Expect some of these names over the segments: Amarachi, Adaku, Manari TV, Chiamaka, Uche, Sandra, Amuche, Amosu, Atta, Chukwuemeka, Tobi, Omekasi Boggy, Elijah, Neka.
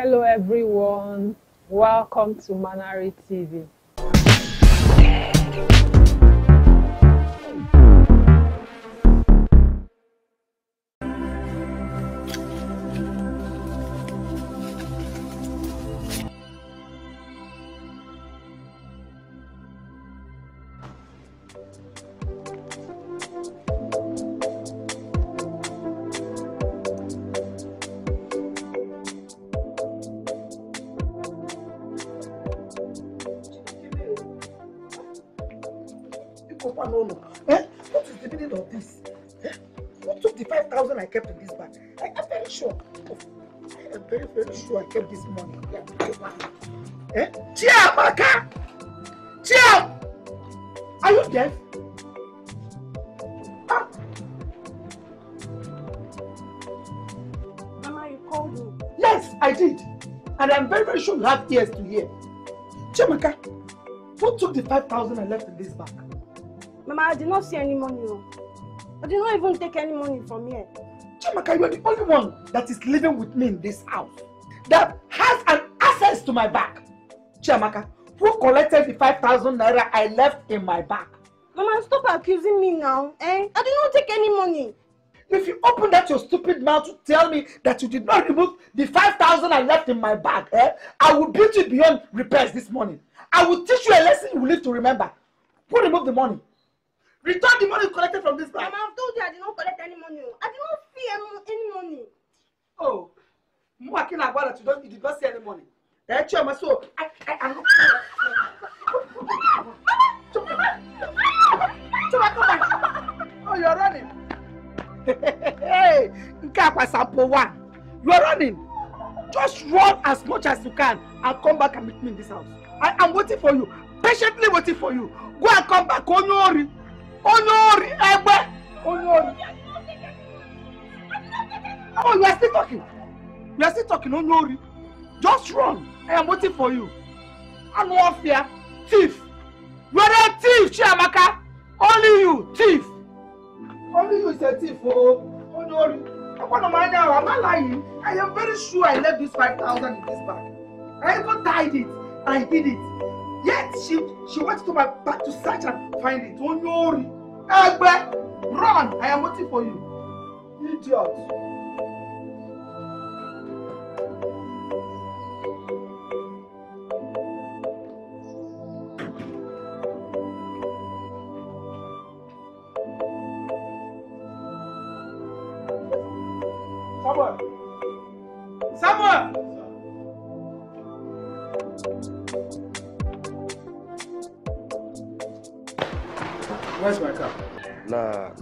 Hello everyone, welcome to Manari TV. I kept this money. Eh? Chiamaka! Chiam! Are you deaf? Ah. Mama, you called me. Yes, I did. And I'm very, very sure you have ears to hear. Chiamaka, who took the 5,000 and left in this bag? Mama, I did not see any money. I did not even take any money from here. Chiamaka, you are the only one that is living with me in this house that has an access to my bag. Chiamaka, who collected the 5,000 naira I left in my bag? Mama, stop accusing me now, eh? I did not take any money. If you open that your stupid mouth to tell me that you did not remove the 5,000 I left in my bag, eh? I will beat you beyond repairs this morning. I will teach you a lesson you will live to remember. Who removed the money? Return the money collected from this bag. Mama, I've told you I did not collect any money. I did not see any money. Oh. You did not see any money. That's your muscle. Oh, you're running. Hey, you are running. Just run as much as you can and come back and meet me in this house. I'm waiting for you. Patiently waiting for you. Go and come back. Onori. Onori. Onori. Oh, you are still talking. You are still talking, no worry. Just run. I am waiting for you. I'm warfare. Thief. You are a thief, Chiamaka. Only you, thief. Only you is a thief, oh no worry. I'm not lying. I am very sure I left this 5,000 in this bag. I even tied it. I hid it. Yet she went to my bag to search and find it. Oh no worry. Run. I am waiting for you. Idiot.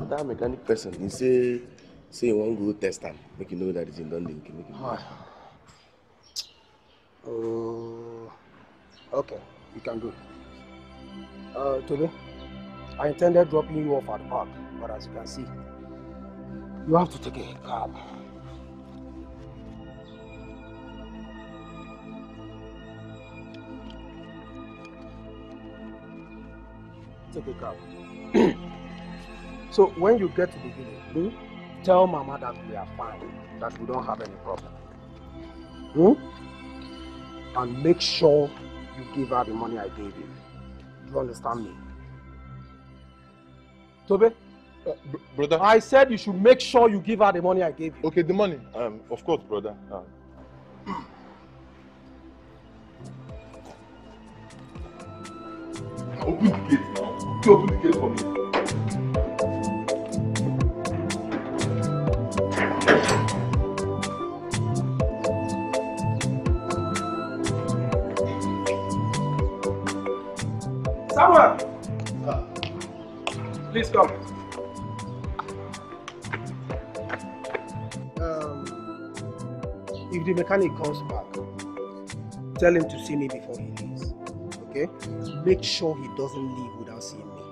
That mechanic person, he say he won't go test him, make you know that it's in London. Oh, okay, you can go. Today, I intended dropping you off at the park, but as you can see, you have to take a cab. Take a cab. So when you get to the village, tell Mama that we are fine, that we don't have any problem. And make sure you give her the money I gave you. Do you understand me? Tobi? Brother? I said you should make sure you give her the money I gave you. Okay, the money. Of course, brother. Open the gate now. Open the gate for me. Samuel! Please come. If the mechanic comes back, tell him to see me before he leaves. Okay? Make sure he doesn't leave without seeing me.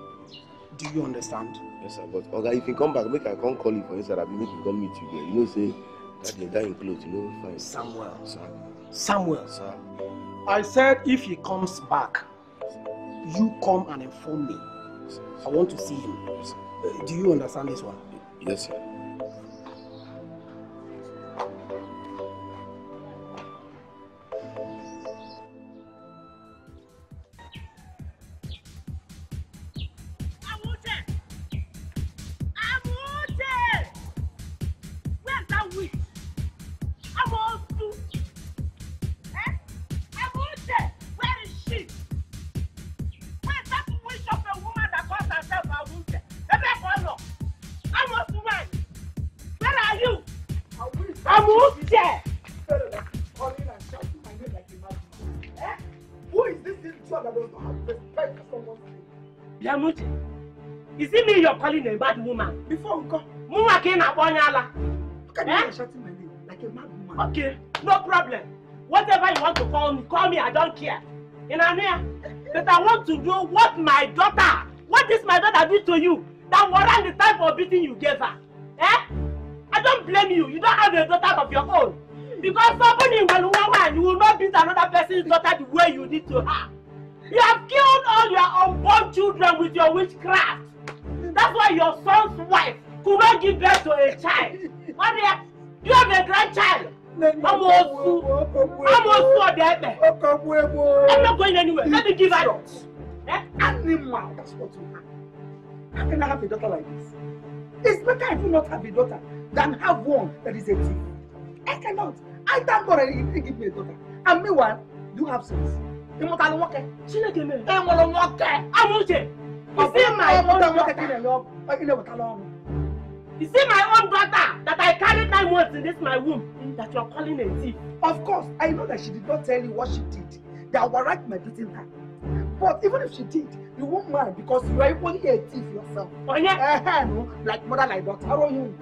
Do you understand? Yes, sir. But okay, if you come back, make I come call you for instance. I'll be making come meet you there. You know, say that you're dying clothes, you know, fine. Samuel. Sir. Samuel. Sir. I said if he comes back, you come and inform me. I want to see him. Do you understand this one? Yes, sir. Yamuchi, is it me you're calling a bad woman? Before we go. Muma came up on Yala. Can you shouting my name like a mad woman? Okay, no problem. Whatever you want to call me, I don't care. You know what I mean? But I want to do what my daughter, what is my daughter do to you? That warrant the time for beating you gave her. Eh? I don't blame you. You don't have a daughter of your own. Because somebody will woman, you will not beat another person's daughter the way you did to her. You have killed all your unborn children with your witchcraft. That's why your son's wife could not give birth to a child. Maria, you have a grandchild. Amosu, I'm not going anywhere. Let me give her. Animal, that's what you have. How can I have a daughter like this? It's better I do not have a daughter than have one that is a thief. I cannot. I thank God if they give me a daughter. And meanwhile, you have sense. You must have walked. She not came. I want to walk. I'm Uche. You see my own daughter. You see my own daughter that I carried 9 months in this my womb that you are calling a thief. Of course, I know that she did not tell you what she did. That was right my beating her. But even if she did, you won't mind because you are only a thief yourself. Oh, yeah. No, like mother, like daughter. How are you?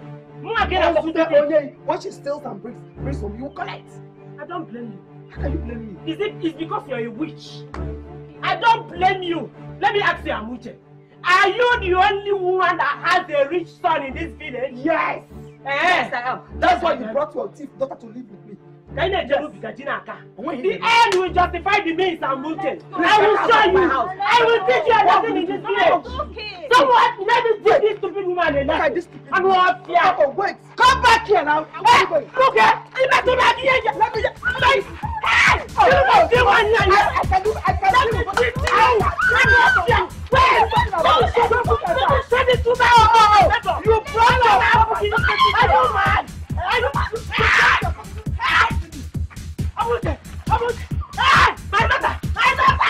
When she steals and brings from you, collect. I don't blame you. How can you blame me? It's because you're a witch. I don't blame you. Let me ask you, Amuche. Are you the only woman that has a rich son in this village? Yes. Yes, I am. That's why you brought your thief daughter to live with me. Yes. The end will justify the means, Amuche. I will show you. I will teach you everything in this village. Okay. Someone, let me teach this stupid woman a lesson. I'm not here. Oh, wait. Come back here now. Hey, look here. You better not be here. Let me just. I can't do it. I my daughter!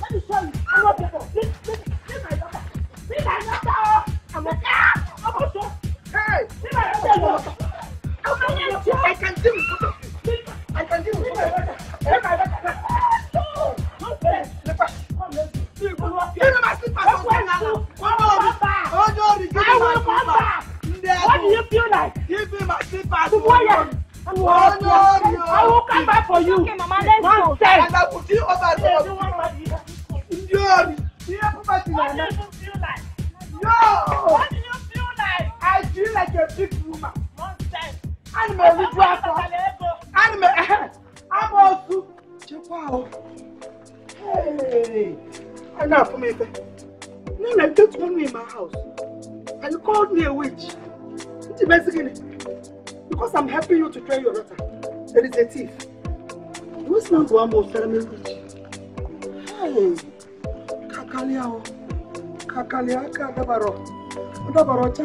Let me show you. I'm not people. This my daughter. This my daughter. I'm not. Hey. This my daughter. I can do it. I can do it. This my daughter. This my daughter. What do you feel like? Give me my slippers. Oh, no, I will come back for you. Okay, Mama, let's go. And I will do over What do you feel like? I feel like a big woman. Nonsense. I'm a rich woman. I'm also. Wow. Hey. I'm not for me. No, I don't want me in my house. And you called me a witch. It's basically. Because I'm helping you to train your daughter. There is a thief. You is not one more ceremony. Hey, Kakaliao. Kakaliaka Dabaro. Dabarocha.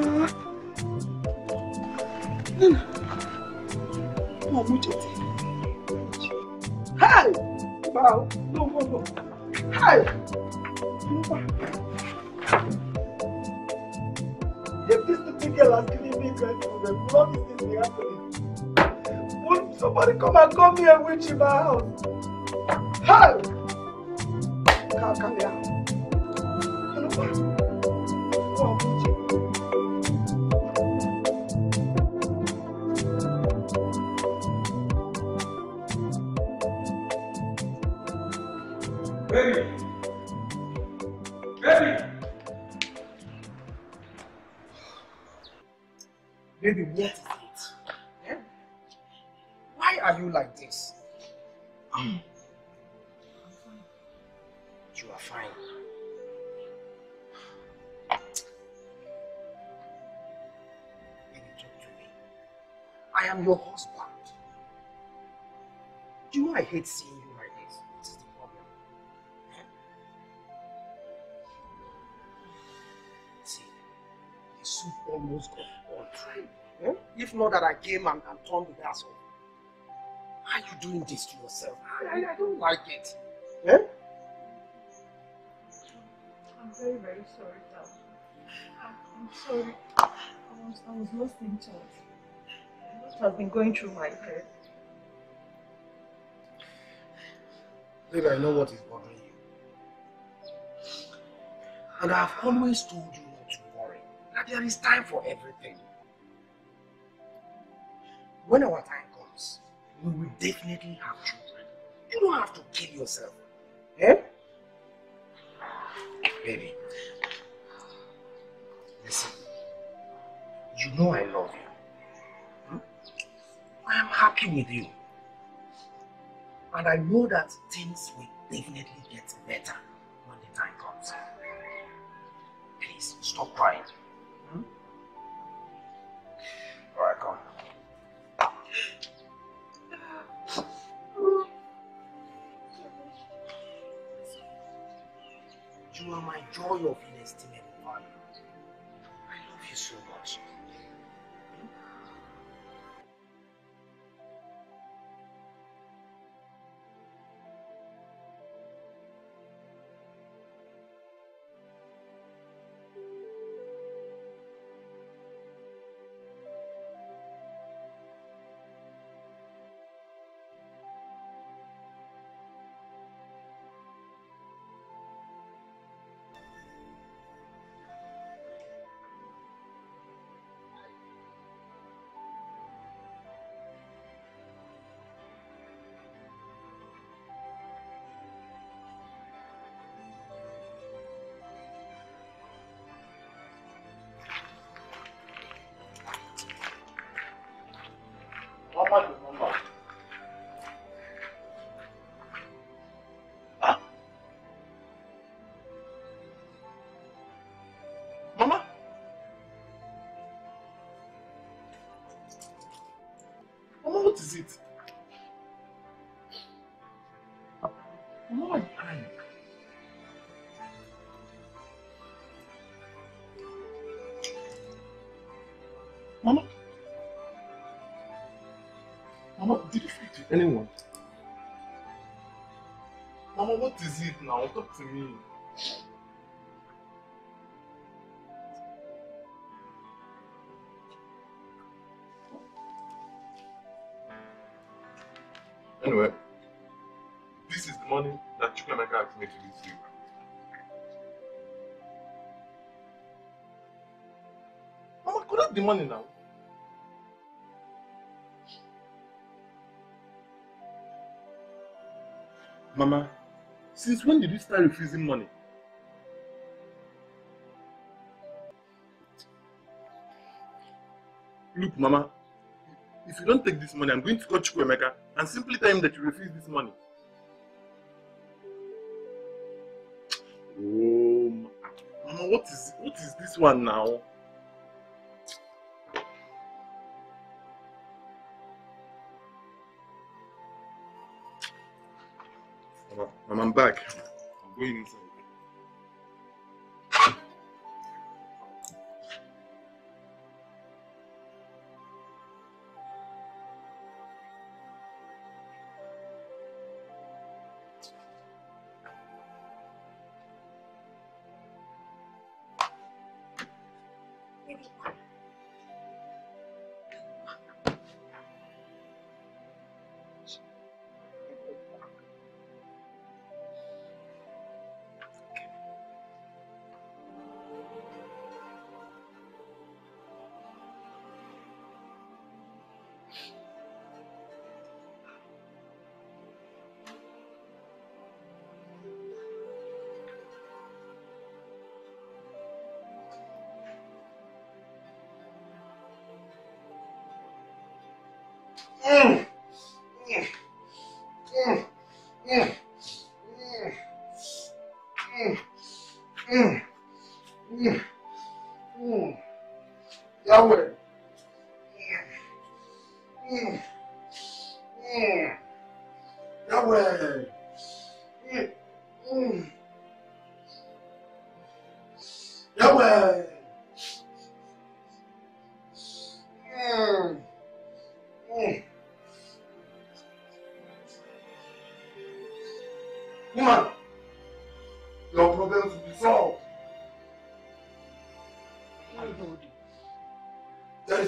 Mamucheti. Hey! Wow. No. Hey! If this the big girl has given me gratitude, then what is this happening? Will somebody come and call me a witch in my house? Hey! Come here. Baby! Baby, what is it? Yeah? Why are you like this? I'm fine. You are fine. Baby, talk to me. I am your husband. Do you know I hate seeing you like this? What is the problem? Yeah? See, almost got on time. Hmm? If not that I came and turned the gas off. Why are you doing this to yourself? I don't like it. Hmm? I'm very, very sorry, Dad. I'm sorry. I was lost in thought. What has been going through my head? Babe, I know what is bothering you. And I've always told you not to worry. That there is time for everything. When our time comes, we will definitely have children. You don't have to kill yourself. Eh? Baby, listen. You know I love you. Hmm? I am happy with you. And I know that things will definitely get better when the time comes. Please, stop crying. Hmm? Alright, come. You are my joy of inestimable value. I love you so much. What is it? What time? Mama, did you fight with anyone? Mama, what is it now? Talk to me. Anyway, this is the money that Chukwuemeka asked me to give you. Mama, could I have the money now? Mama, since when did you start refusing money? Look, Mama. If you don't take this money, I'm going to call Chukwuemeka and simply tell him that you refuse this money. Oh, Mama, what is this one now? Mama, I'm back. I'm going inside.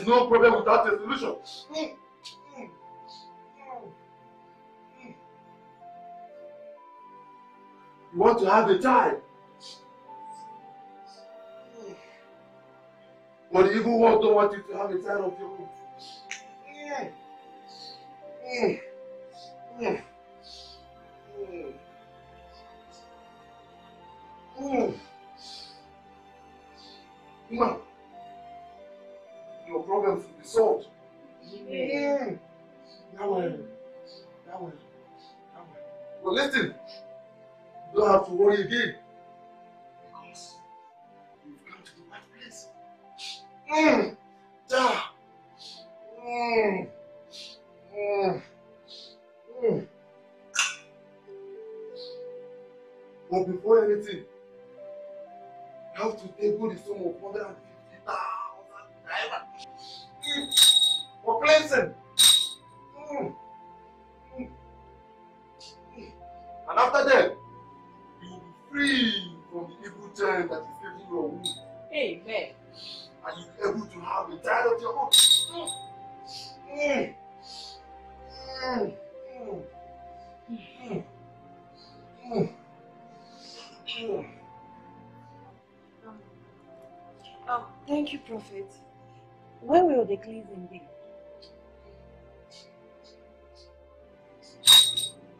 is no problem without a solution. You want to have a child, but the evil one don't want you to have a child of your own. Well, your problems will be solved. Yeah. That way. But listen, you don't have to worry again. Because you've come to the right place. But before anything, you have to table the sum of 150,000 for cleansing. And after that, you will be free from the evil child that is taking your womb. Amen. And you will be able to have a child of your own. Thank you, Prophet. When will the cleansing be?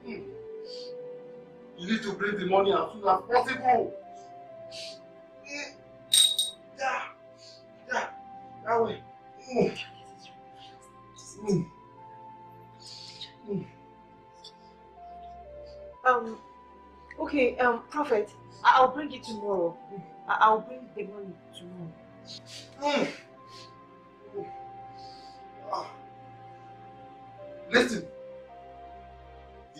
You need to bring the money as soon as possible. That way. Okay, Prophet, I'll bring it tomorrow. I'll bring the money tomorrow. Listen, the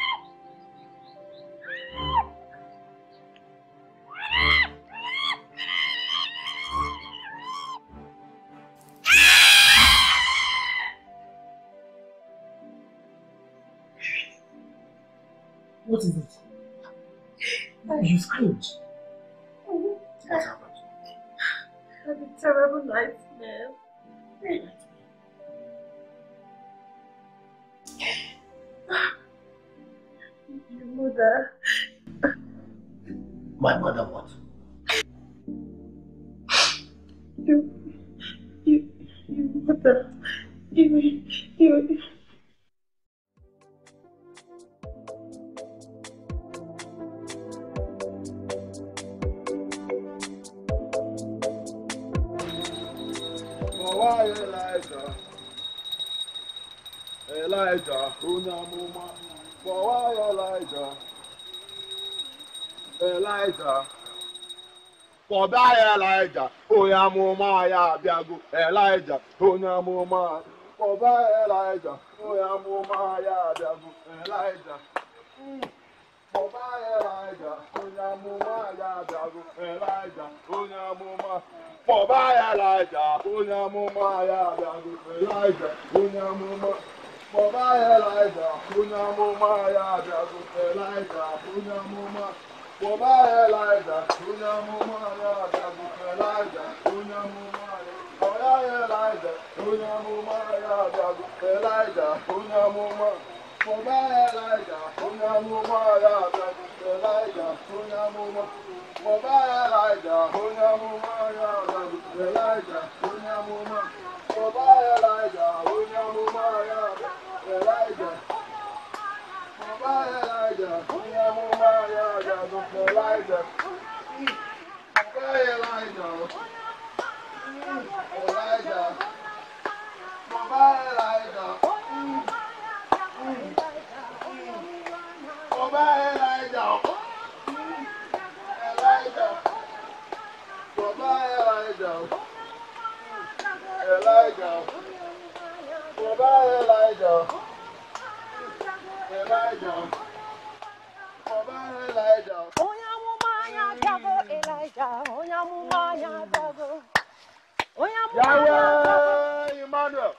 What is it? You screamed. What happened? I had a terrible nightmare. Your mother. My mother what? Your mother. You. Elijah. For by Elijah, Oyamumaya Biago, Elijah, Oyamuma. For by Elijah, Oyamumaya Biago, Elijah. For by Elijah, Oyamumaya Biago, Elijah, Oyamuma. For by Elijah, Oyamumaya Biago, Elijah, Oyamuma. For by Elijah, Oyamumaya Biago, Elijah, Oyamuma. For my Elijah, Elijah. Yahweh Emmanuel.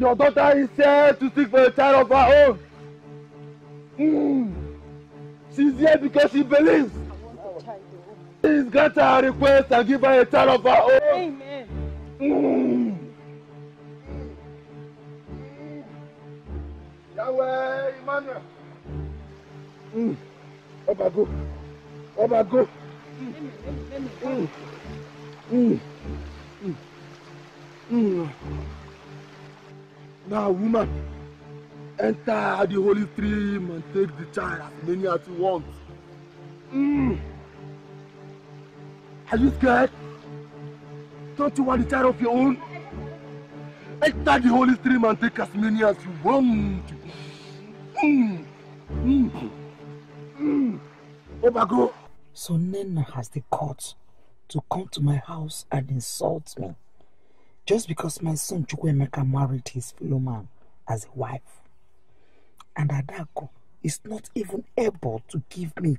Your daughter is here to seek for a child of her own. She's here because she believes. Please grant her a request and give her a child of her own. Amen. Yahweh Emmanuel. Obago. Now, woman, enter the holy stream and take the child as many as you want. Are you scared? Don't you want the child of your own? Enter the holy stream and take as many as you want. Obago. So Nena has the guts to come to my house and insult me just because my son Chukwuemeka married his fellow man as a wife. And Adaku is not even able to give me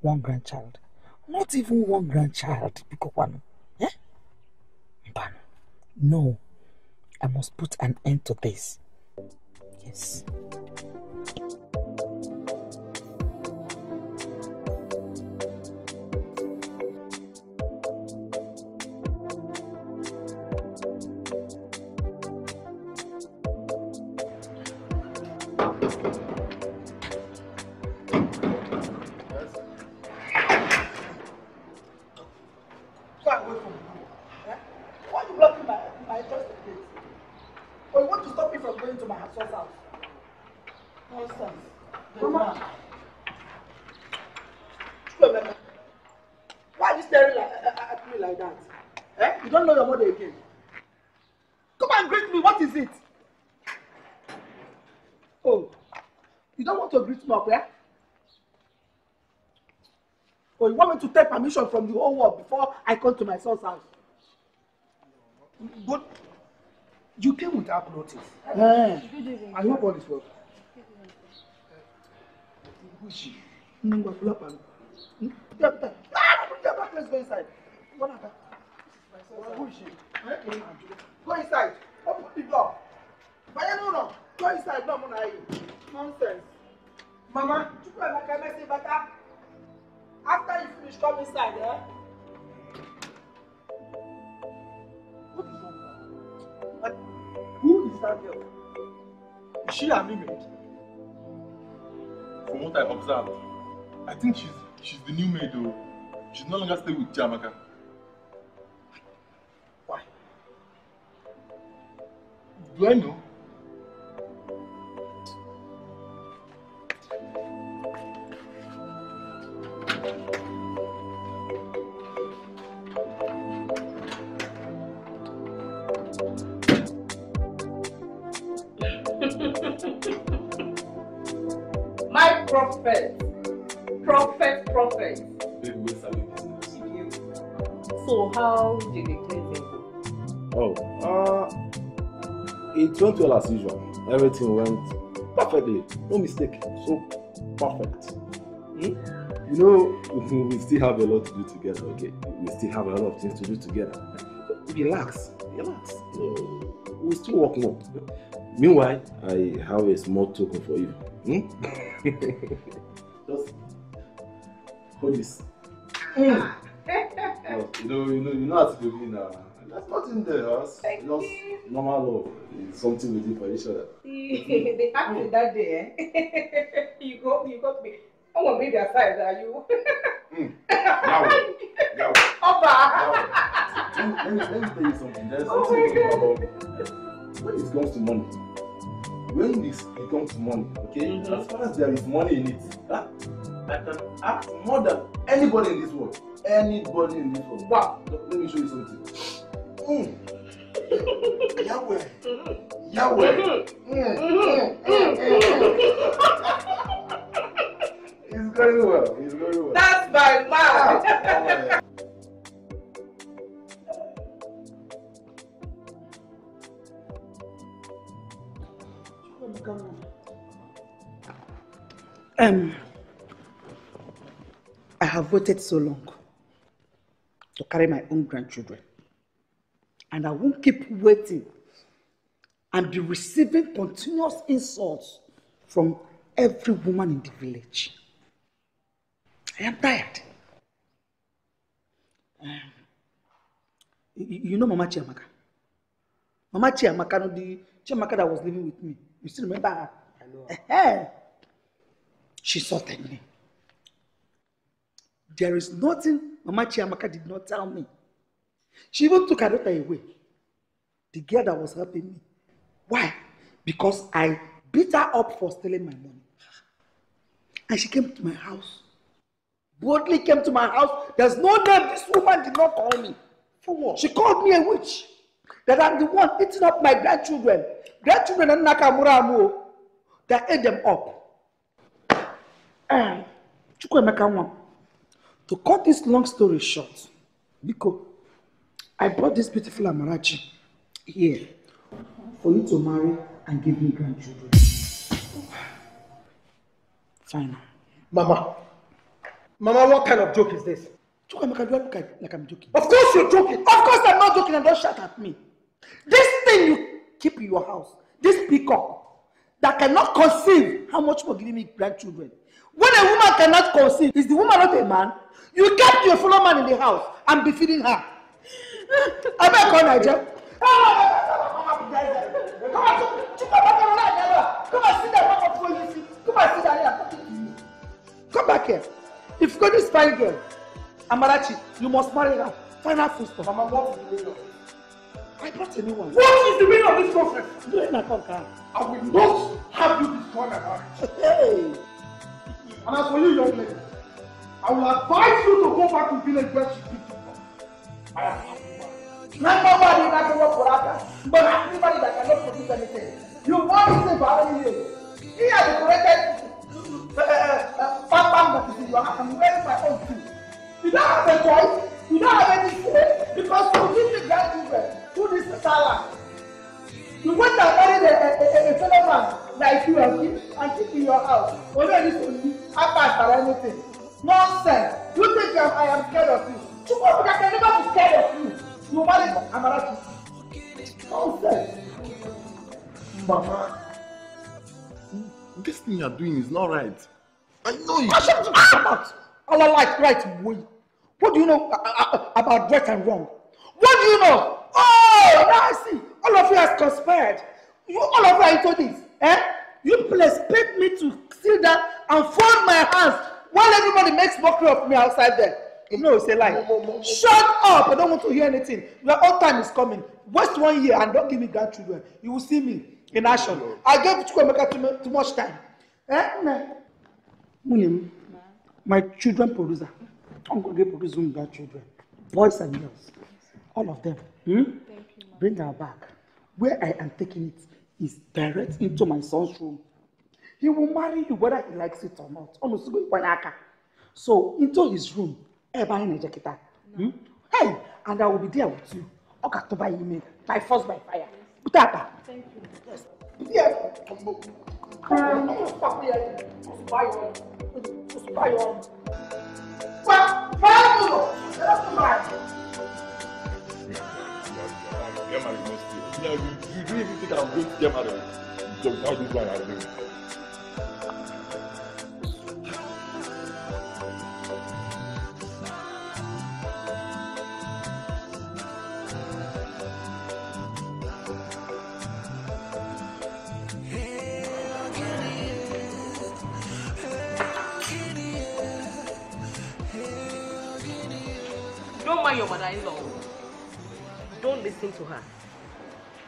one grandchild. Not even one grandchild. No, I must put an end to this. Yes. You want me to take permission from the whole world before I come to my son's house? But you came without notice. I hope all is well. Let's go inside. Who is she? Go inside. Open the door. Go inside. Nonsense. Mama, you can mess it back up. After you finish, come inside, eh? What is wrong? Like, who is that girl? Is she a mermaid? From what I observed, I think she's the new maid, though. She's no longer staying with Chiamaka. Why? Do I know? My prophet. So how did it go? It went well as usual. Everything went perfectly. No mistake. So perfect. You know, we still have a lot to do together, okay? We still have a lot of things to do together. Relax. We'll still work more. Meanwhile, I have a small token for you. Just hold this. You know how to do me now. That's not in the house. Just normal love. It's something we do for each other. They acted that day. You got me. Oh, well, maybe aside, are you? Now. Let me tell you something. There's something about when it comes to money. When this becomes money, okay? As far as there is money in it, I can act more than anybody in this world. Wow! Let me show you something. Yahweh. going well. He's going well. That's my man. Ah. I have waited so long to carry my own grandchildren, and I won't keep waiting and be receiving continuous insults from every woman in the village. I am tired. You know Mama Chiamaka? Mama Chiamaka, no, the Chiamaka that was living with me. You still remember her? I know. She sorted me. There is nothing Mama Chiamaka did not tell me. She even took her daughter away. The girl that was helping me. Why? Because I beat her up for stealing my money. And she came to my house. Boldly came to my house. There's no name. This woman did not call me. For what? She called me a witch. That I'm the one eating up my grandchildren. Grandchildren and Nakamuramu. That ate them up. To cut this long story short, because I brought this beautiful Amarachi here for you to marry and give me grandchildren. Fine. Mama, what kind of joke is this? Chukwuemeka, do I look like I'm joking? Of course you're joking. Of course I'm not joking, and don't shout at me. This thing you keep in your house, this peacock, that cannot conceive, how much more giving me grandchildren? When a woman cannot conceive, is the woman not a man? You kept your fellow man in the house and be feeding her. I better call Nigel. Come back here. If you got this fine girl, Amarachi, you must marry her. Find her first. Mama, what is the meaning of this? I brought a new one. What is the meaning of this conference? Do it not come down. I will not have you destroy my marriage. Hey. And as for you, young lady, I will advise you to go back to village where she did you from. I am happy. Nobody that can work for Atta, but everybody that cannot produce anything. You want to say for every year. He has decorated Papa that is in your house. I'm wearing my own too. You don't have a choice. You don't have any say because you give the grandchildren to this salary. You went and married a fellow man like you and keep in your house. Only this will be apart or anything. Nonsense. You think I am scared of you. Chukwuemeka can never be scared of you. You married Amarachi. Nonsense. Mama, this thing you are doing is not right. I know you. Shut up about our life, right way. What do you know about right and wrong? What do you know? Oh, now I see. All of you have conspired. You all of you are into this. Eh? You people expect me to sit down and fold my hands while everybody makes mockery of me outside there. You know, it's a lie. Shut up! I don't want to hear anything. Your own time is coming. Waste 1 year and don't give me grandchildren. You will see me in action. I gave Chukwuemeka too much time. Eh? Munim, my children producer. Uncle Gay producing grandchildren. Boys and girls. All of them. Hmm? Bring her back. Where I am taking it is direct into my son's room. He will marry you whether he likes it or not. Almost so into his room. Hmm? Hey, and I will be there with you. Okay, to buy you by force by fire. Thank you. Yes. You don't even think I'm going to get married. How this one I'm doing. Don't mind your mother-in-law. Don't listen to her.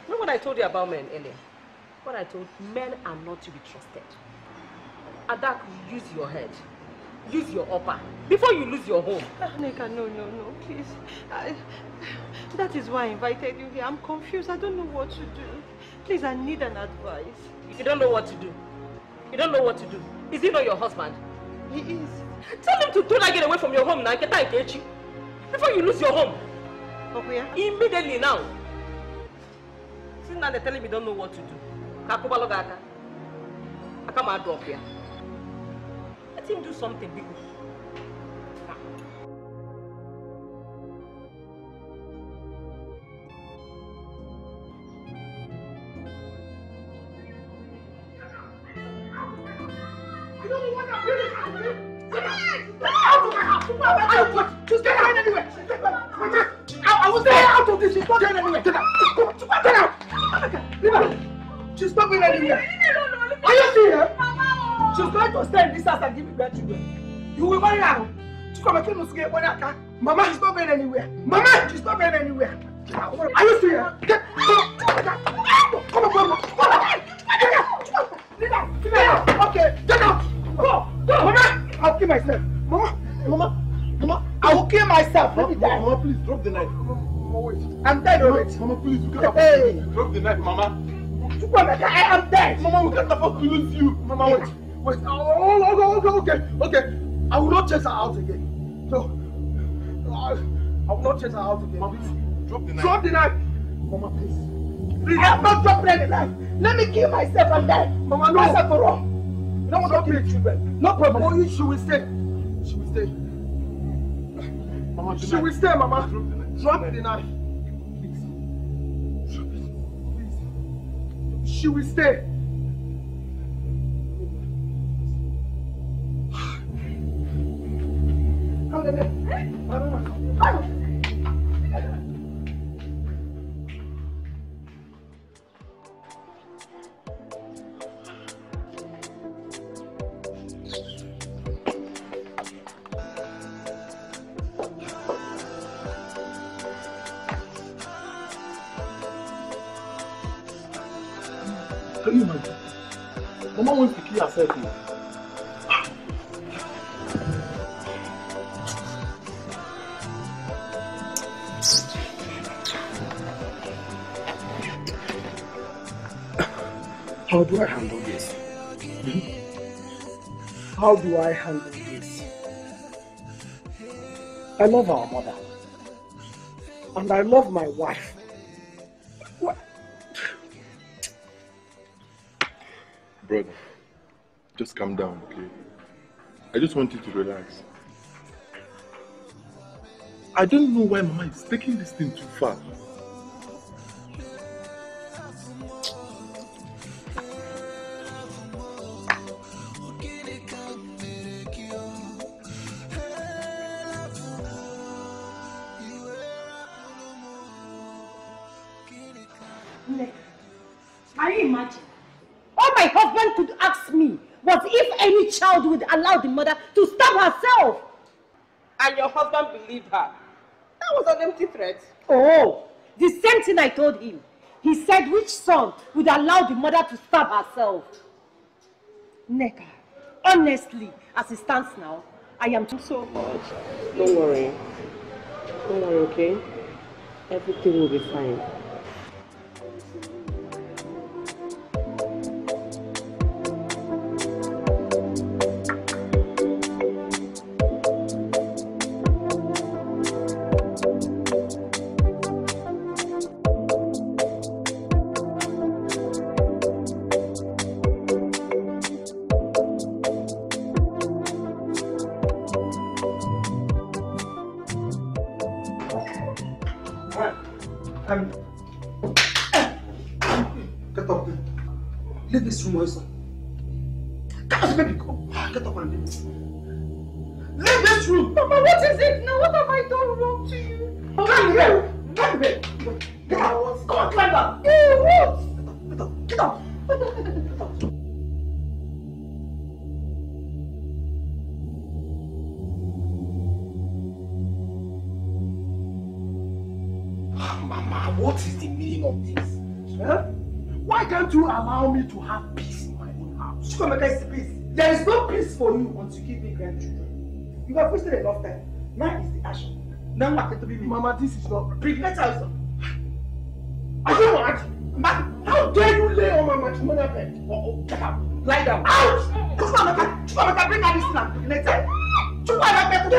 Remember what I told you about men earlier? What I told men are not to be trusted. Adaku, use your head. Use your upper. Before you lose your home. Neka, no, please. That is why I invited you here. I'm confused. I don't know what to do. Please, I need an advice. You don't know what to do. You don't know what to do. Is he not your husband? He is. Tell him to do that, get away from your home now. Get out, get you. Before you lose your home. Okay. Immediately now. Since now they're telling me don't know what to do. Kakubaloga. I come out drop here. Let him do something big. Mama, she's not going anywhere. Mama, she's not going anywhere. Are you serious? Get out! Come on, come on, come on! Get out! Get out! Okay, get out! Go! Go! Mama! I'll kill myself. Mama! Mama! Mama! I will kill myself. Let me die. Mama, please, drop the knife. Mama, wait. I'm dead already. Mama, please, we can't afford to drop the knife, Mama. I am dead. Mama, we can't afford to lose you. Mama, wait. Wait. Oh, okay. I will not chase her out again. No. I will not chase her out again. Mama, please, drop the knife. Drop the knife. Mama, please. Please. I am not dropping the knife. Let me kill myself and die. Mama, no. Myself for all. You don't want to kill the children. No problem. Only she will stay. She will stay. Mama, she will stay, Mama. Drop the knife. Please. Drop it. Please. She will stay. Come on, baby. Can you imagine? Mama wants to kill herself now. How do I handle this? How do I handle this? I love our mother. And I love my wife. What? Brother, just calm down, okay? I just want you to relax. I don't know why Mama is taking this thing too far. Child would allow the mother to stab herself. And your husband believed her. That was an empty threat. Oh, the same thing I told him. He said which son would allow the mother to stab herself. Neka, honestly, as it stands now, I am too so much. Don't worry. Don't worry, okay? Everything will be fine. You have wasted enough time. Now is the action. Now I get to be me. Mama, this is not. Pregnant also. I don't want. How dare you lay on my matrimonial bed? Oh, get out. Lie down. Ouch! Chukwuemeka, bring her this thing and put it next time. Chukwuemeka, come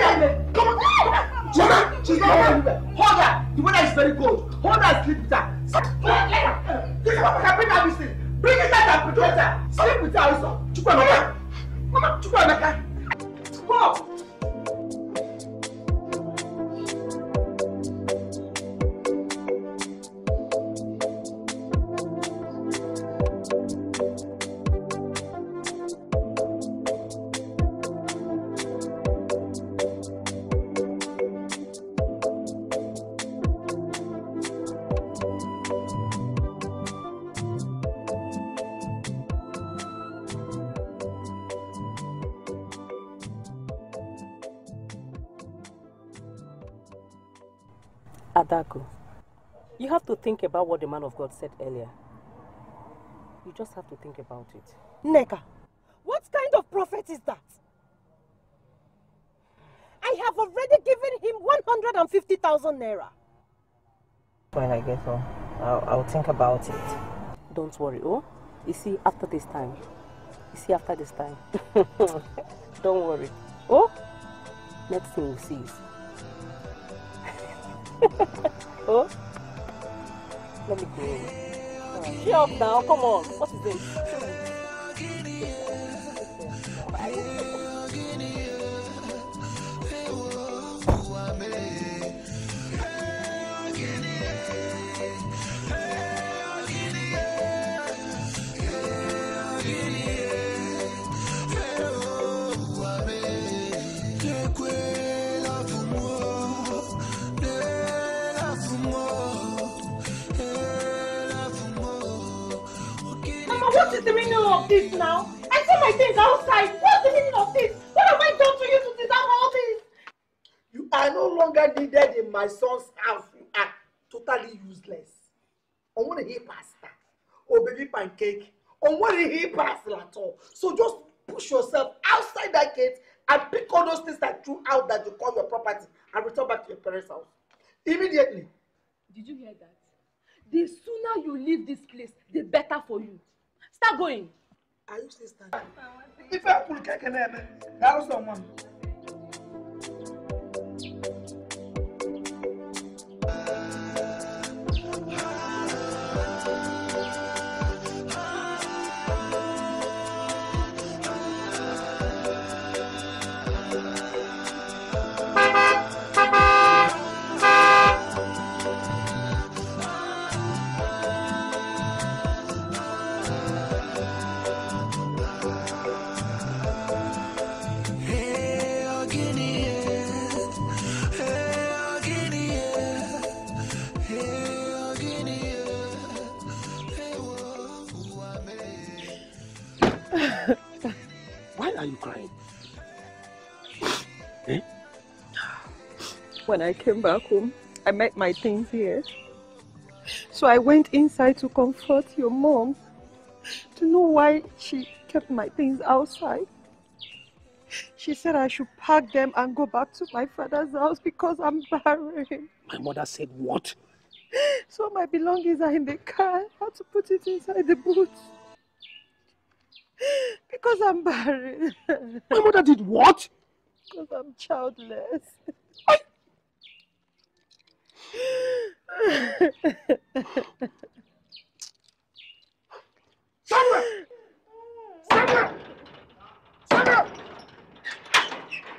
on. Chukwuemeka, she's not going anywhere. Hold her. The weather is very cold. Hold her and sleep with her. Chukwuemeka, bring her this thing. Bring it out and put it her. Sleep with her also. Chukwuemeka. Mama, Chukwuemeka. Go. Adaku, you have to think about what the man of God said earlier. You just have to think about it. Neka, what kind of prophet is that? I have already given him 150,000 naira. When I get home, I'll think about it. Don't worry, oh? You see, after this time. Don't worry. Oh? Next thing you see is... Oh, let me go. Cheer up now, come on. What is this? What is the meaning of this now? I see my things outside. What's the meaning of this? What have I done to you to deserve all this? You are no longer needed in my son's house. You are totally useless. I want to hear pasta or baby pancake. I want to hear pasta at all. So just push yourself outside that gate and pick all those things that threw out that you call your property and return back to your parents' house. Immediately. Did you hear that? The sooner you leave this place, the better for you. Start going. Are you still standing? If I could get an air, that was someone. When I came back home, I met my things here. So I went inside to comfort your mom, to know why she kept my things outside. She said I should pack them and go back to my father's house because I'm barren. My mother said what? So my belongings are in the car. I had to put it inside the boot. Because I'm barren. My mother did what? Because I'm childless. Sandra! Come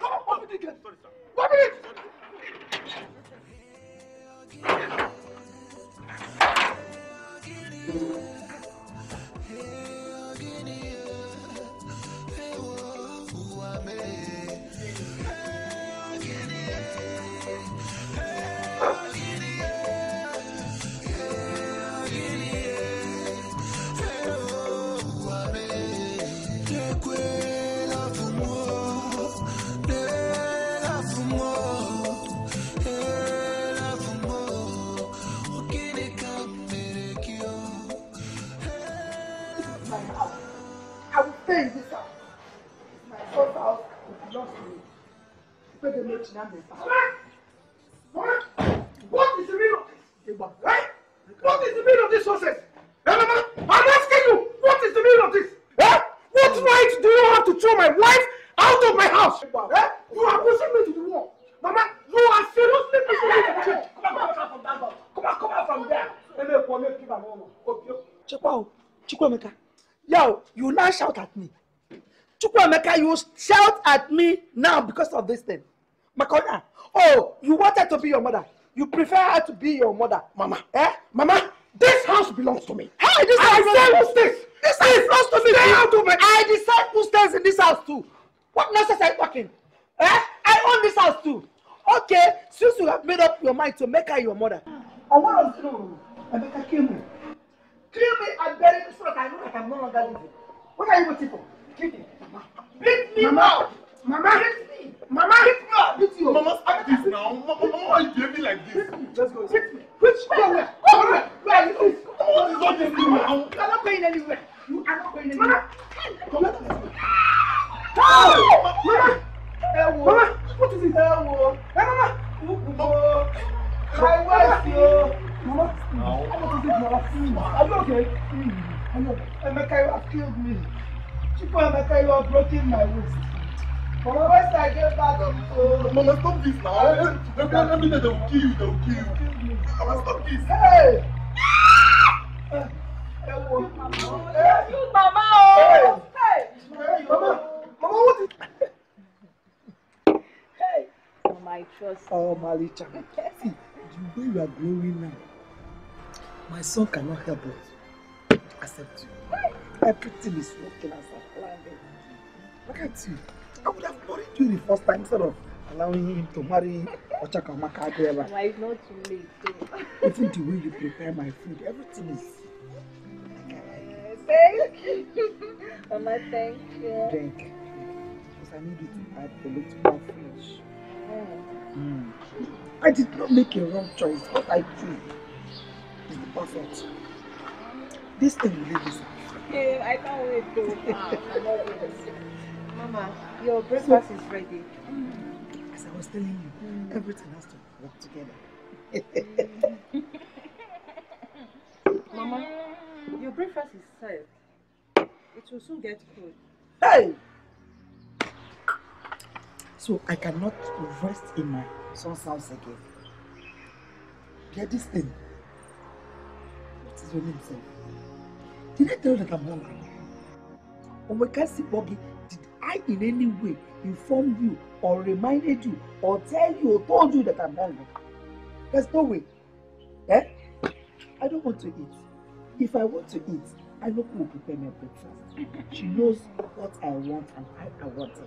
on, open the gate. Open it! What is the meaning of this? What is the meaning of this nonsense? I'm asking you, what is the meaning of this? What right do you have to throw my wife out of my house? Eh? You are pushing me to the wall. Mama, you are seriously pushing me to the wall. Come out from there. Chukwuemeka, yo, you now shout at me. Chukwuemeka, you shout at me now because of this thing. Makoda, oh, you wanted to be your mother. You prefer her to be your mother. Mama, eh? Mama, this house belongs to me. Hey, this house belongs to me. This house belongs to me. I decide who stays in this house too. What nonsense are you talking? Eh? I own this house too. Okay, since you have made up your mind to make her your mother, I want to know. Emeka, kill me. Kill me and bury me so that I know that I'm no longer living. What are you waiting for? Kill me. Beat me now. Mama, hit me. Mama, hit me. Mama, hit you. Mama, stop this now. Mama, you behave like this. Let's go. Hit me. Which way? Where is this? What is all this now? You are not going anywhere. You are not going anywhere. Come on. Mama. Mama. Mama. What is it? Mama. Mama. My wife, Mama. What is it, Mama? Are you okay? I know. Emeka, you have killed me. Chukwuemeka, you have broken my waist. Mama, once I get back up, Mama, stop this now. Let me know they will kill you, Mama, stop this. Hey! Excuse Mama, oh! Hey! Mama, what is it? Hey! Mama, I trust you. Oh, Malicha. See, the way you are growing now, my son cannot help but accept you. Everything is working as a plan. Look at you. I would have married you the first time instead of allowing him to marry Ochakamaka. Why is not too late though? Even the way you prepare my food, everything is like I like it. Thank Mama, thank you. Drink. Because I need you to add a little more flesh. I did not make a wrong choice. What I choose is the perfect. This thing will leave us. Yeah, I can't wait though. Mama, your breakfast is ready. As I was telling you, everything has to work together. Mama, your breakfast is served. It will soon get cold. Hey! So I cannot rest in my son's house again. Hear this thing. What is your name, sir? Did I tell you that I'm hungry? Omekasi Boggy, did I in any way inform you or reminded you or tell you or told you that I'm hungry? There's no way. Eh? I don't want to eat. If I want to eat, I know who will prepare my breakfast. She knows what I want and how I want it.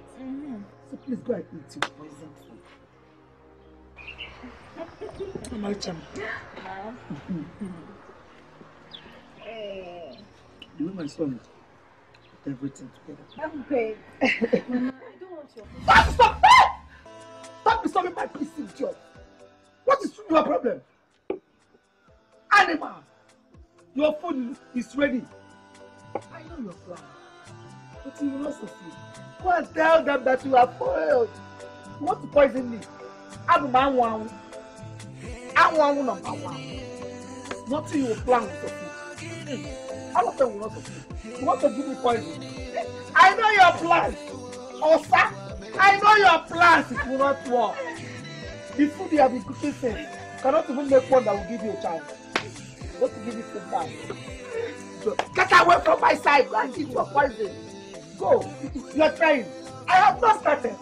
So please go and eat your poison food. My champ. You know my son put everything together. I'm great. Mama, I don't want your food. Stop! Stop disturbing my peace, idiot. What is your problem? Animal! Your food is ready. I know your plan, but you will not succeed. Go and tell them that you have failed. You want to poison me? I'm my one. I'm one number one. Nothing you will plan will succeed. All of them will not succeed. You want to give me poison? I know your plans, Osa. I know your plans. It will not work. The food you have been cooking cannot even make one that will give you a chance. What to give it some time. So, get away from my side and eat your poison. Go. You are trying. I have not started.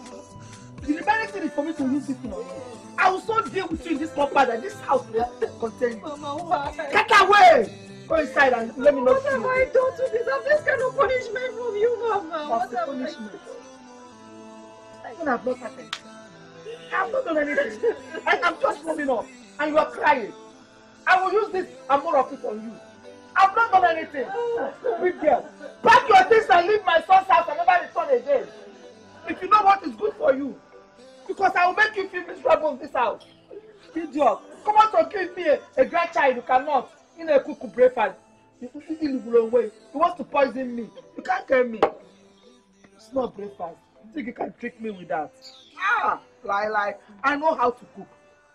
The remaining thing is for me to use this thing on you. I will so deal with you in this compound and this house will contain you. Mama, why? Get away! Go inside and let me know. What have I done to deserve this kind of punishment from you, Mama? What have punishment? I have not started. I have not done anything. I am just coming up and you are crying. I will use this and more of it on you. I've not done anything. Big girl. Pack your things and leave my son's house and never return again. If you know what is good for you. Because I will make you feel miserable in this house. Good job. Come out and give me a grandchild who cannot. In a cuckoo breakfast. You want to poison me. You can't kill me. It's not breakfast. You think you can trick me with that? Ah! Lie. I know how to cook.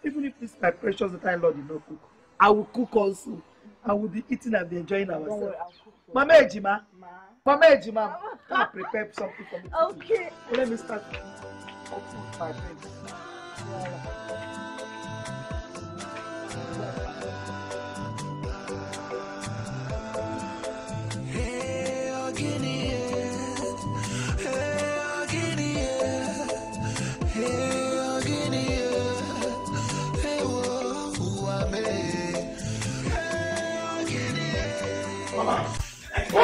Even if it's my precious little Lord, you know cook. I will cook also. I will be eating and be enjoying ourselves. Mama Ejima, Mama Ejima, I prepare something for me. Okay. Let me start opening my friends. Hey, Mama, I go!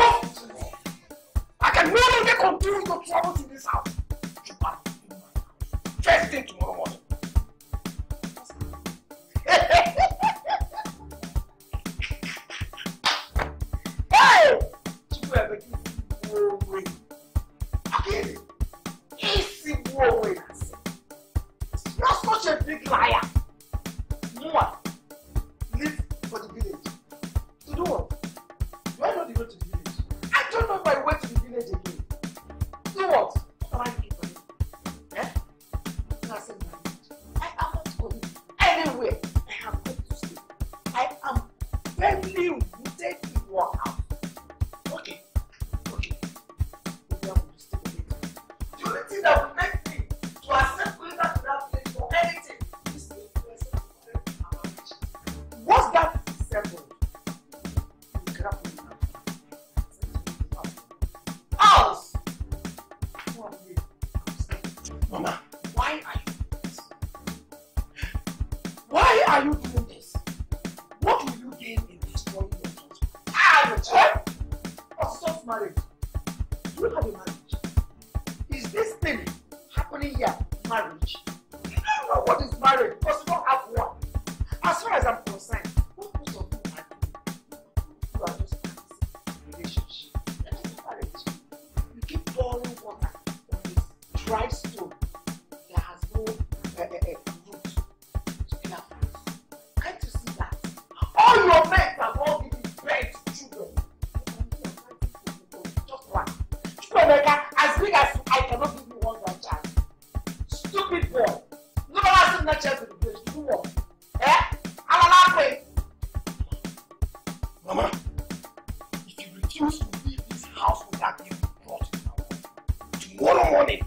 I can no longer continue to travel to this house. First thing tomorrow morning. Hey! Easy way. You're such a big liar. Mama, leave for the village. To do what? Why not you go to the village? I don't know my way to the village again. Do what? I give it. Eh? I am not going anywhere. I have got to sleep. I am very rooted in your house. Okay. Okay. Maybe I want to stay away. The only thing that will make me to accept going back to that place for anything is to accept our marriage. What's that symbol? You grab me. Mama, why are you doing this? Why are you doing this? What will you gain in destroying your daughter? Ah, the child of soft marriage. Do you have a marriage? Is this thing happening here marriage? You don't know what is marriage because you don't have one. As far as I'm concerned, what most of you are doing? You are just practicing relationship. That is not marriage. You keep pouring water on this dry stone. Can't you see that? All your men have all been bred children. Just one. Chukwuemeka, as big as I cannot give you one child. Stupid boy. Nobody has seen that child in the place. You know what? Eh? I'm an athlete. Mama, if you refuse to leave this house without you, tomorrow morning.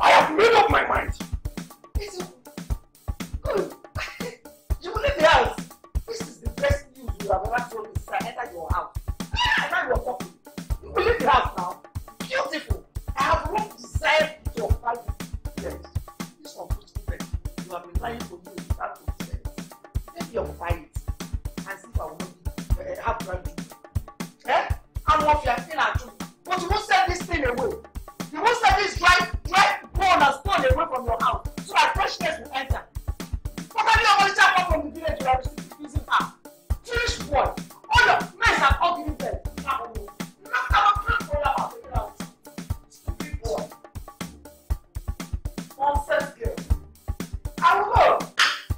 I have made up my mind. It's good. You will leave the house. This is the best news you have ever told me since I entered your house. And now you are talking. You will leave the house now. Beautiful. I have long desired to apply this. This unfortunate thing. You have been lying to me without consent. Let me apply it. And see if I will not have brand new. Eh? I'm off your thing at you. But you won't send this thing away. You won't send this dry bone and stone away from your house so that freshness will enter. But I don't want to come from the village you are refusing her. Foolish boy. All your men have all given them. Now, you must have a plan for about the ground. Stupid boy. Nonsense girl. I will go.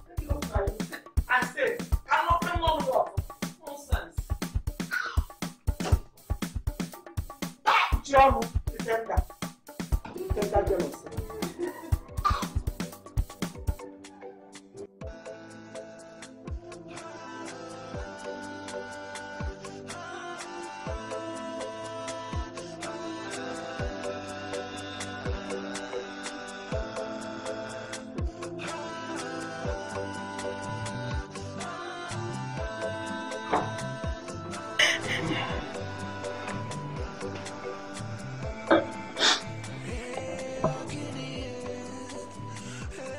Let me go to my room and say, I'm not playing long walk. Nonsense. That John is in that. That jealous.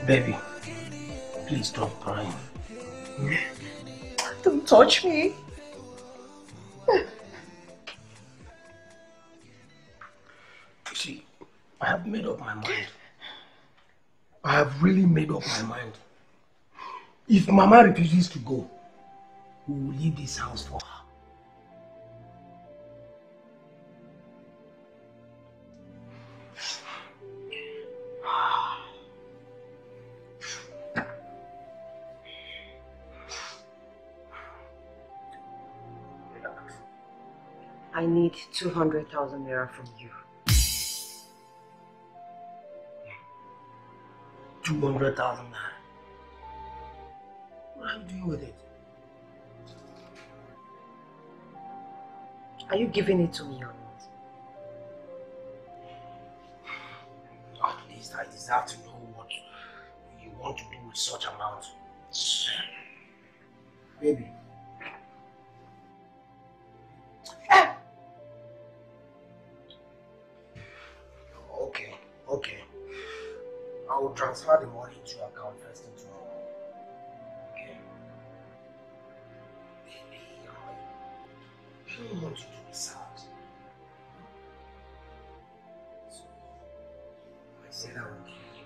Baby, please stop crying. Don't touch me. You see, I have made up my mind. I have really made up my mind. If Mama refuses to go, we will leave this house for her. I need 200,000 naira from you. 200,000 naira? What are you doing with it? Are you giving it to me or not? At least I deserve to know what you want to do with such amount. Baby. Okay, okay. I will transfer the money to your account first and tomorrow. Okay? Baby, I don't want you to be sad. So, I said I would give you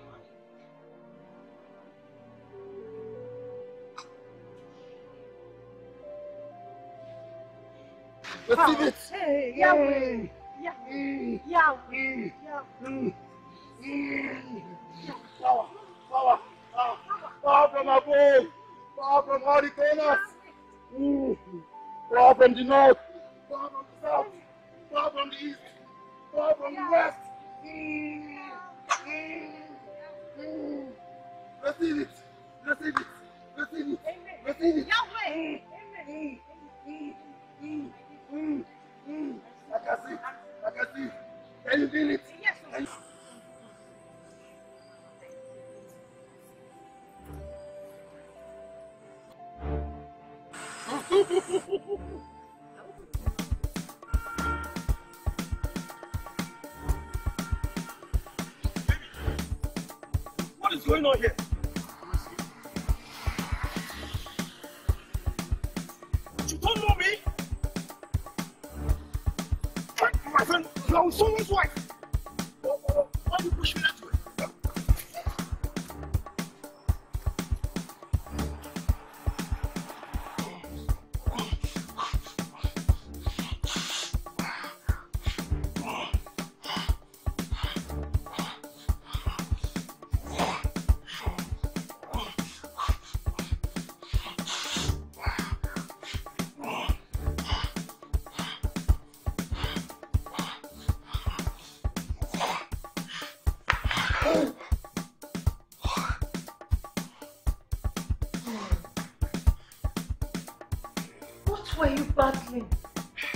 money. Let's do this! Hey, Yahweh! Yahweh! Yahweh! Yahweh! Power from above, power from all the corners, power from the north, power from the south, power from the east, power from the west. Receive it, receive it, receive it, receive it. I can see, can you feel it? Yes. What is going on here? You don't know me? My friend, you are someone's wife. Why do you push me that way? Are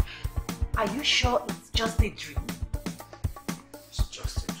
you sure it's just a dream? It's just a dream.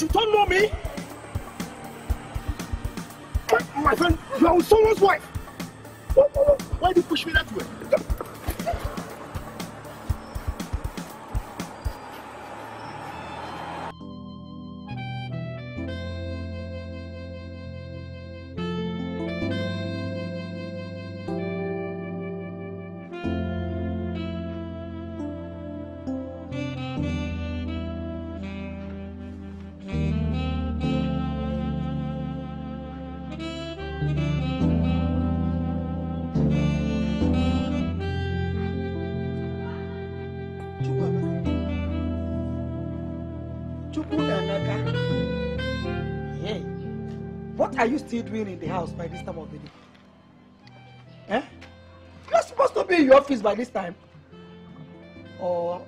You don't know me? My friend, you are someone's wife. Why do you push me that way? What are you still doing in the house by this time of the day? Eh? You're supposed to be in your office by this time. Or...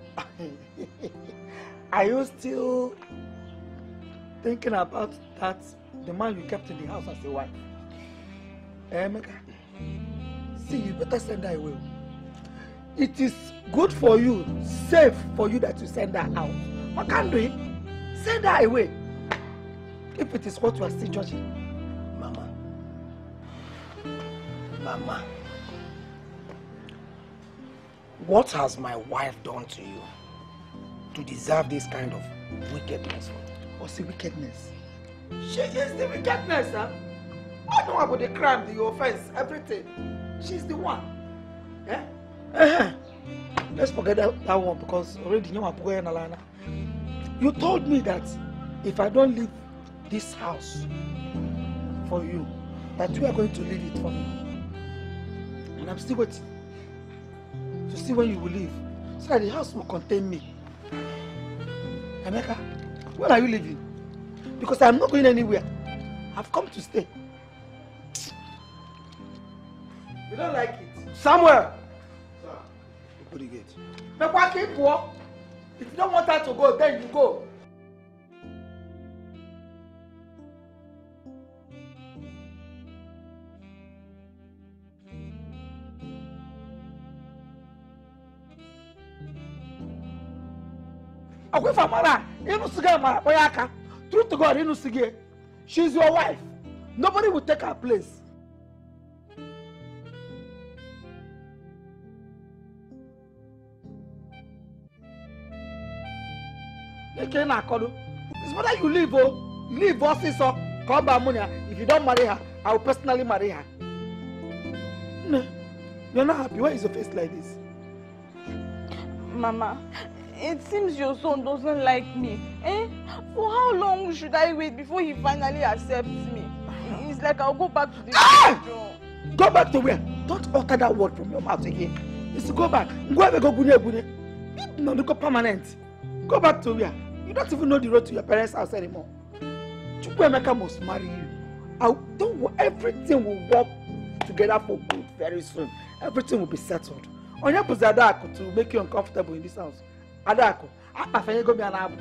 Are you still thinking about that, the man you kept in the house as a wife? Emeka, see, you better send her away. It is good for you, safe for you that you send her out. What can do it? Send her away. If it is what you are still judging. Mama. What has my wife done to you to deserve this kind of wickedness? What's the wickedness? She is the wickedness, huh? I know about the crime, the offense, everything. She's the one. Eh? Let's forget that one because already you know I'm going Alana. You told me that if I don't leave this house for you, that you are going to leave it for me. And I'm still waiting to see when you will leave, so that the house will contain me. Emeka, where are you living? Because I'm not going anywhere. I've come to stay. You don't like it? Somewhere! Put the gate. If you don't want her to go, then you go. Truth to God, she's your wife. Nobody will take her place. It's whether you leave or leave or sister, come by money. If you don't marry her, I will personally marry her. No, you're not happy. Why is your face like this? Mama, it seems your son doesn't like me. Eh? For how long should I wait before he finally accepts me? It's like I'll go back to the house. Go back to where? Don't utter that word from your mouth again. It's to go back. Go permanent. Go back to where? You don't even know the road to your parents' house anymore. Chukwuemeka must marry you. Everything will work together for good very soon. Everything will be settled. Onye puts Adaku to make you uncomfortable in this house. Adaku, go be an abu.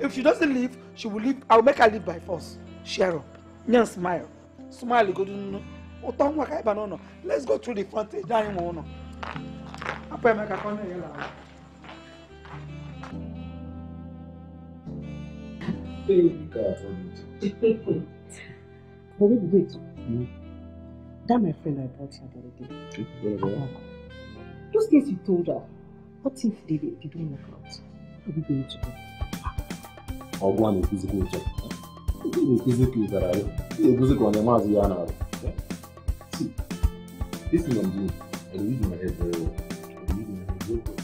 If she doesn't leave, she will leave. I'll make her leave by force. Cheer up. Nyan smile. Smile. Go do. Let's go through the frontage. But wait. That my friend I brought here the other day. Those things you told her, what if they don't work out? What are we going to do? Or one physical check. See, this thing I'm doing, I believe in my head very well. I believe in my head very well.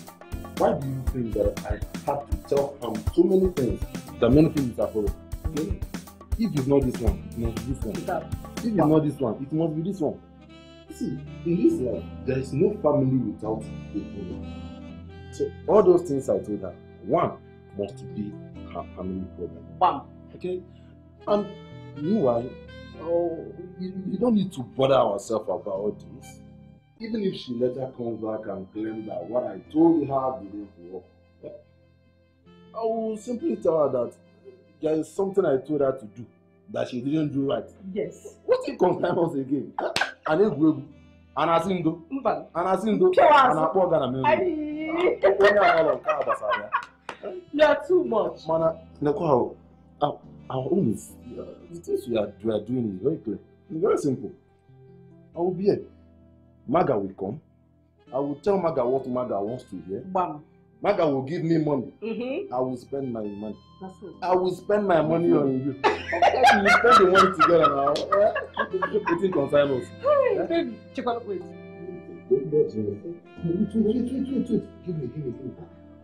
Why do you think that I have to tell him so many things? The many things are for okay? If it's not this one, it must be this one. If it's not this one, it must be this one. See, in this life, there is no family without a problem. So all those things I told her, one must be her family problem. One, okay? And meanwhile, you don't need to bother ourselves about this. Even if she later comes back and claims that what I told her didn't work, I will simply tell her that there is something I told her to do that she didn't do right. Yes. What if consign us again? You are too much. Mana, Neka, our own is the things we are doing is very clear. It's very simple. I will be here. Maga will come. I will tell Maga what Maga wants to hear. Bam. Maga will give me money. I will spend my money. That's it. I will spend my money on you. We spend the money together now. Putting consignments. Baby, check out wait. Wait. Give me.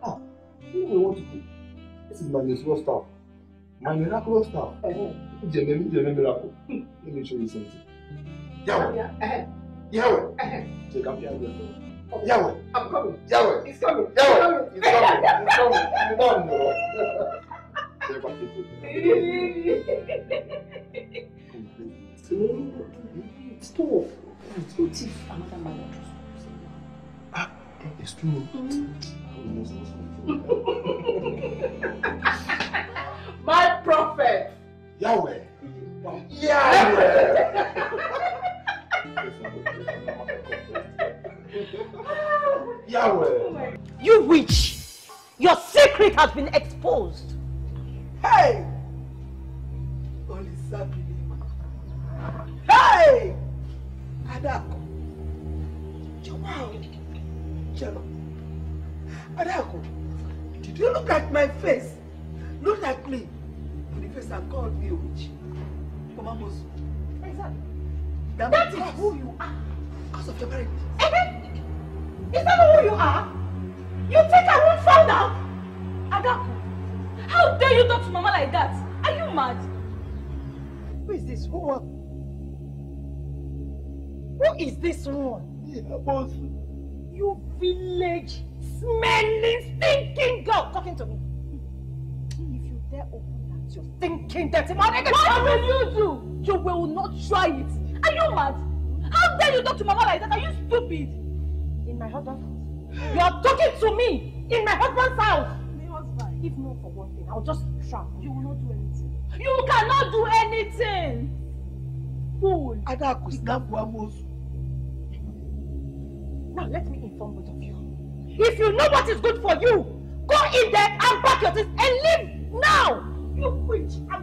Ah, you know what we want to do? This is my usual stuff. My miracle stuff. Let me show you something. Yahweh. Check up Yahweh. Yahweh, I'm coming. Yahweh, it's coming. Yahweh, it's coming. It's coming. I'm done. Stop. It's too another man. It's too. My prophet. Yahweh. Yahweh. Yahweh. You witch. Your secret has been exposed. Hey. Hey. Adaku. Wow. Adaku, did you look at my face? Look at me. The face I called me a witch. From Amosu. What is that? That is who you are. Because of your marriage. Is that who you are? You think I won't find out? Adaku, how dare you talk to Mama like that? Are you mad? Who is this one? Who is this one? You village smelling, stinking girl talking to me. If you dare open that, you're thinking dirty money. What will you do? You will not try it. Are you mad? How dare you talk to Mama like that? Are you stupid? In my husband's house. You are talking to me in my husband's house. My husband, if not for one thing, I'll just trap. You will not do anything. You cannot do anything. Fool. Adaku, now let me inform both of you. If you know what is good for you, go in there and pack your things and leave now. You witch! Excuse me.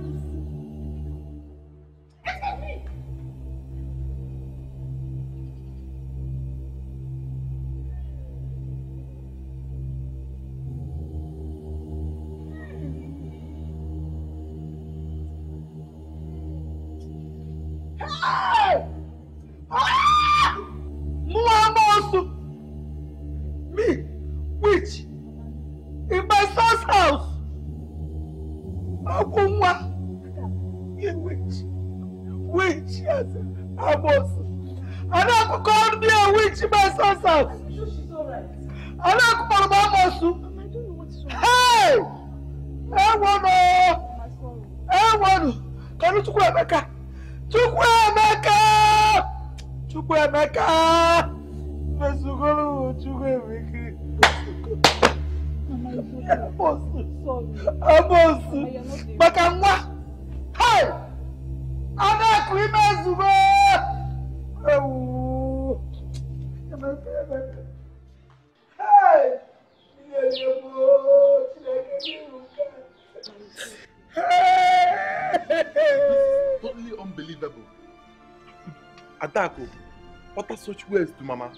Such words to Mama.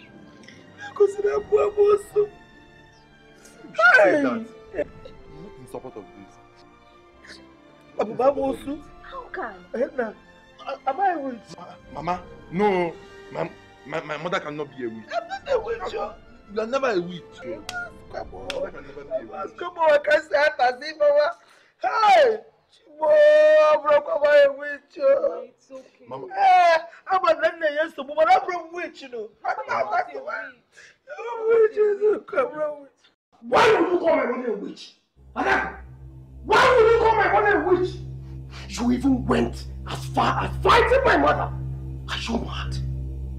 Because I am also. Hey. Not in support of this. Abu, how can? Am I a witch? Mama, no. My mother cannot be a witch. I'm not a witch. You are never a witch. Come on. Mother can never be a witch. Come on, I can't say that as if Mama. Hey. Oh, I'm a witch. It's okay. Mama. I'm a yes, but I'm from witch, you know. I'm not a witch. Why would you call my mother a witch? Why would you call my mother a witch? You even went as far as fighting my mother. Are you mad?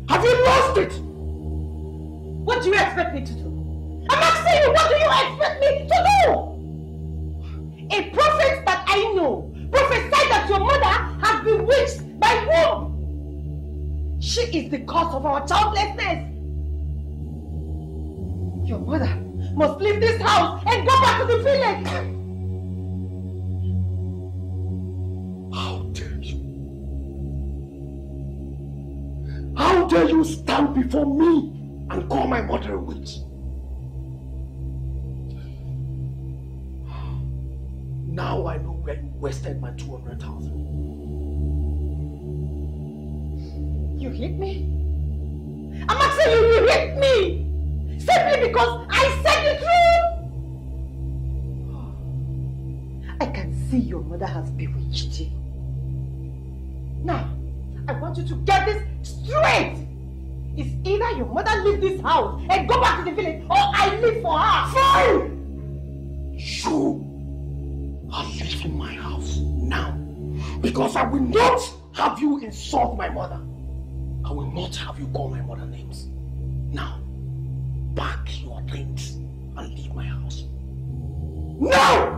Have you lost it? What do you expect me to do? I'm not saying what do you expect me to do? A prophet that I know prophesied that your mother has been witched by whom? She is the cause of our childlessness. Your mother must leave this house and go back to the village. How dare you? How dare you stand before me and call my mother a witch? Now I know where you wasted my 200,000. You hit me? I'm not saying you hit me! Simply because I said the truth! I can see your mother has bewitched you. Now, I want you to get this straight! It's either your mother leave this house and go back to the village, or I leave for her! Fool! You! I'll leave in my house now because I will not have you insult my mother. I will not have you call my mother names. Now, pack your things and leave my house. No!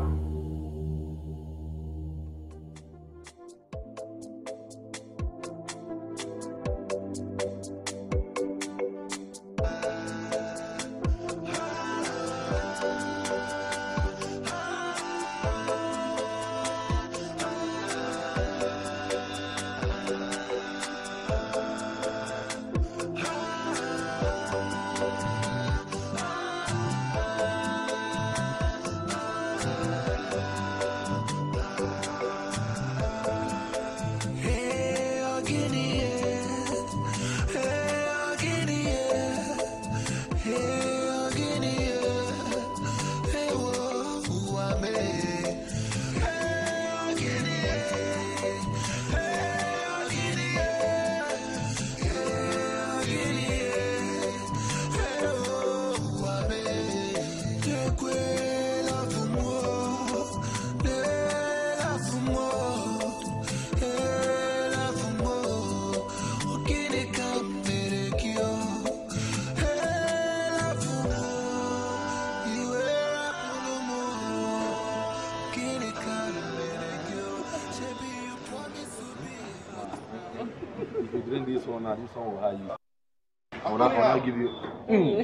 I will give you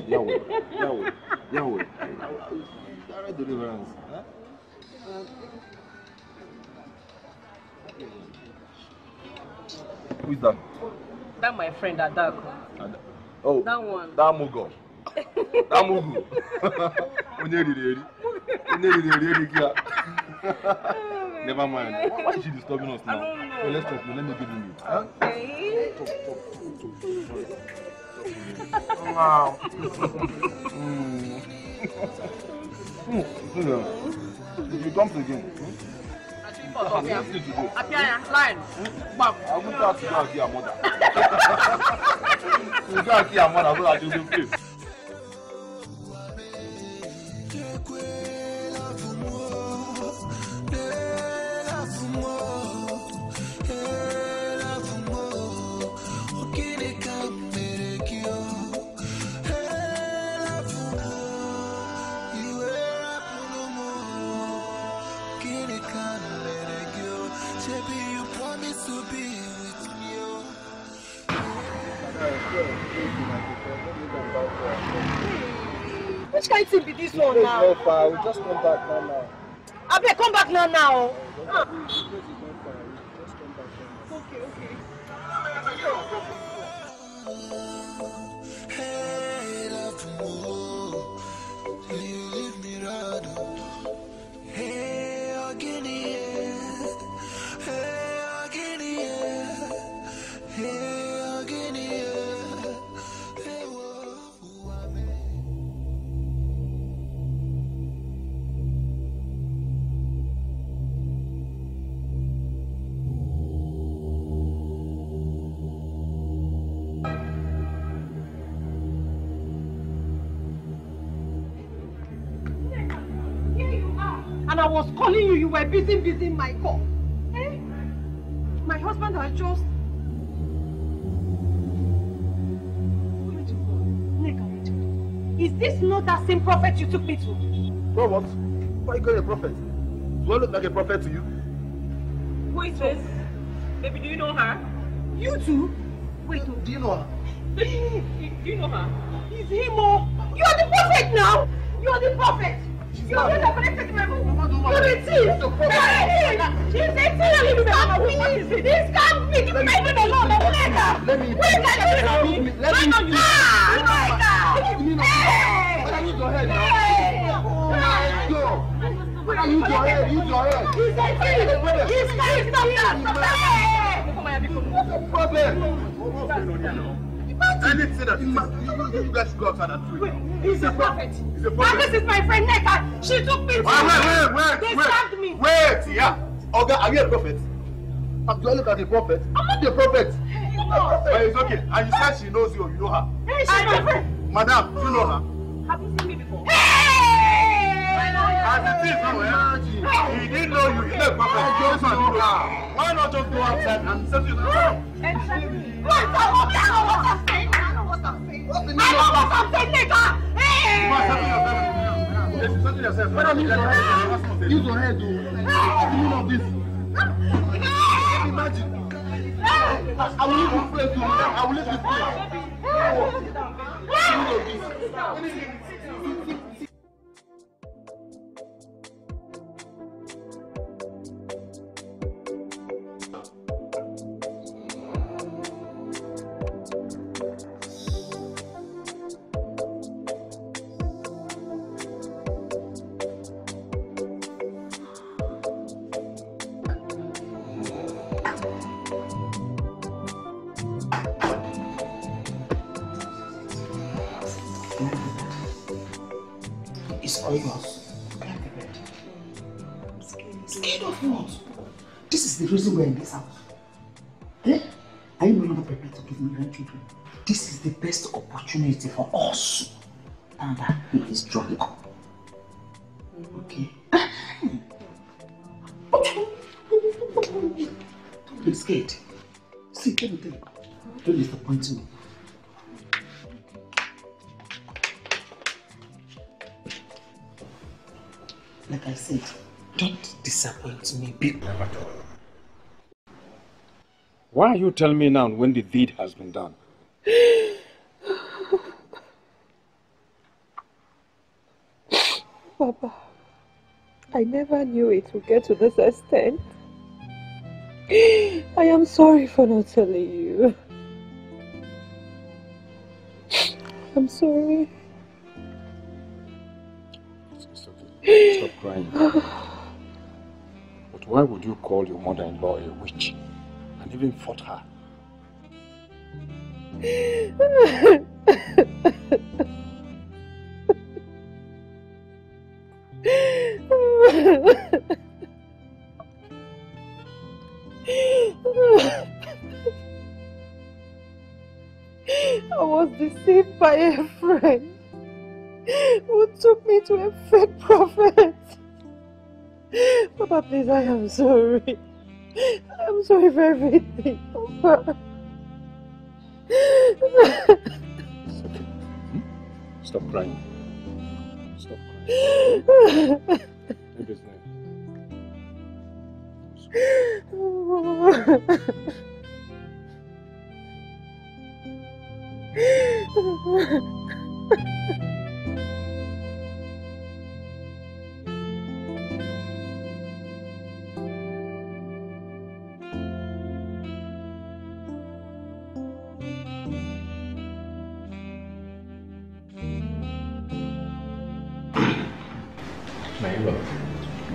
Yahweh. Yahweh. Yahweh. Direct deliverance. Huh? Who is that? That my friend Adaku. Oh. That one. That Mugo. That Mugu. Never mind. Why is she disturbing us now? So let's talk. Let me give you it. Okay. Talk. Oh, wow. If you dump again, I will ask you to do. I will ask you to your mother. You go and see your mother, I will ask you. Which kind of be this one now? No far. We just come back now. I bet come back now. Okay, okay. Hey, love more. You leave me right on. Hey, again, yeah. Hey, again, yeah. Hey. I was calling you, you were busy my call. Eh? My husband has just... Neka, is this not that same prophet you took me to? No, what? Why you call a prophet? Do I look like a prophet to you? Who is this? Baby, do you know her? You too? Wait, do you know her? Do you know her? Is he more? You are the prophet now! You are the prophet! You're not going to take my move. You're a thief. She's a thief. Stop me. This can't be. Keep my head alone. Let me. Wait, let me. Let me. Let me. Hey. Where are you going now? Oh, where are you going? You going? He's a thief. He's a thief. Stop that. Stop that. What's the problem? I didn't say that. You guys go outside and do it. He's a prophet. And this is my friend Neka. She took me to... Wait. They stabbed me. Wait, yeah. Okay, are you a prophet? Do I look like a prophet? I'm not a prophet. You're not a prophet. But it's okay. And you said she knows you. You know her. Hey, she's my friend. Madam, you know her. Have you seen me before? As it is now, eh? He didn't know you. He's a prophet. Why not just go outside and settle yourself? What I'm saying, nigga! Hey! Use your head to this. Imagine. I will leave this place. I will leave this place. I will leave this. In this house. Eh? Are you no longer prepared to give me grandchildren? This is the best opportunity for us. And that he is drunk. Okay? Don't be scared. See, let me tell you. Don't disappoint me. Like I said, don't disappoint me, people. Why are you telling me now when the deed has been done? Papa, I never knew it would get to this extent. I am sorry for not telling you. I'm sorry. It's okay. Stop crying. But why would you call your mother-in-law a witch? And even fought her. I was deceived by a friend who took me to a fake prophet. Papa, please, I am sorry. I'm sorry for everything. Stop crying. Stop crying. Take his name.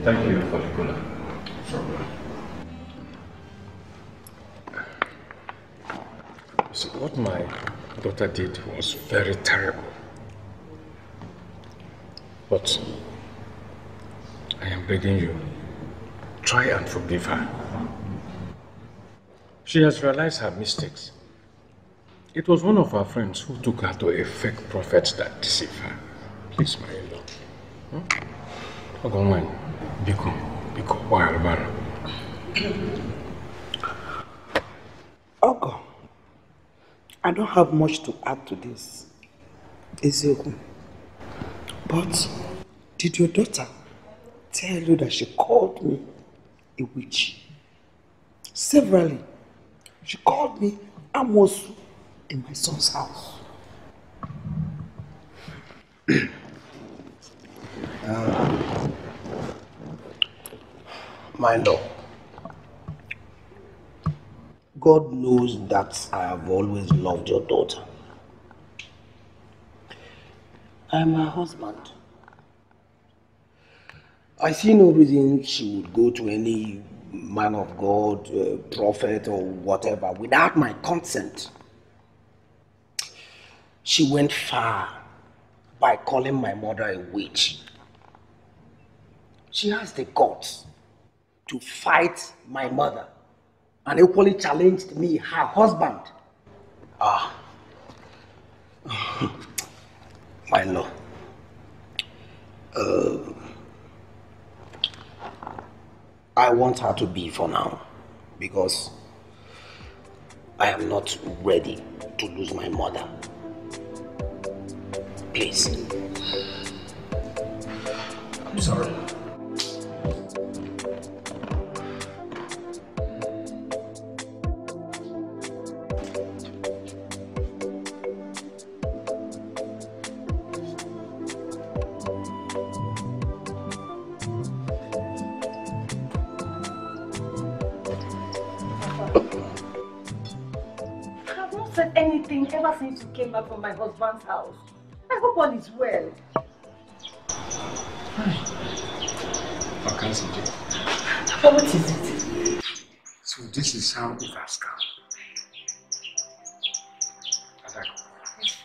Thank you for the cola. So what my daughter did was very terrible. But I am begging you, try and forgive her. She has realized her mistakes. It was one of her friends who took her to a fake prophet that deceived her. Please, my love. Hmm? Biko, why Albara? Ogo, I don't have much to add to this, Ezeoku. But did your daughter tell you that she called me a witch? Severally, she called me Amosu in my son's house. My love, God knows that I have always loved your daughter. I am her husband. I see no reason she would go to any man of God, prophet or whatever without my consent. She went far by calling my mother a witch. She has the guts to fight my mother and equally challenged me, her husband. Ah, my love, I want her to be for now because I am not ready to lose my mother. Please. I'm sorry. Ever since you came back from my husband's house. I hope all is well. I can't see you. What is it? So this is how it has come. Adaku.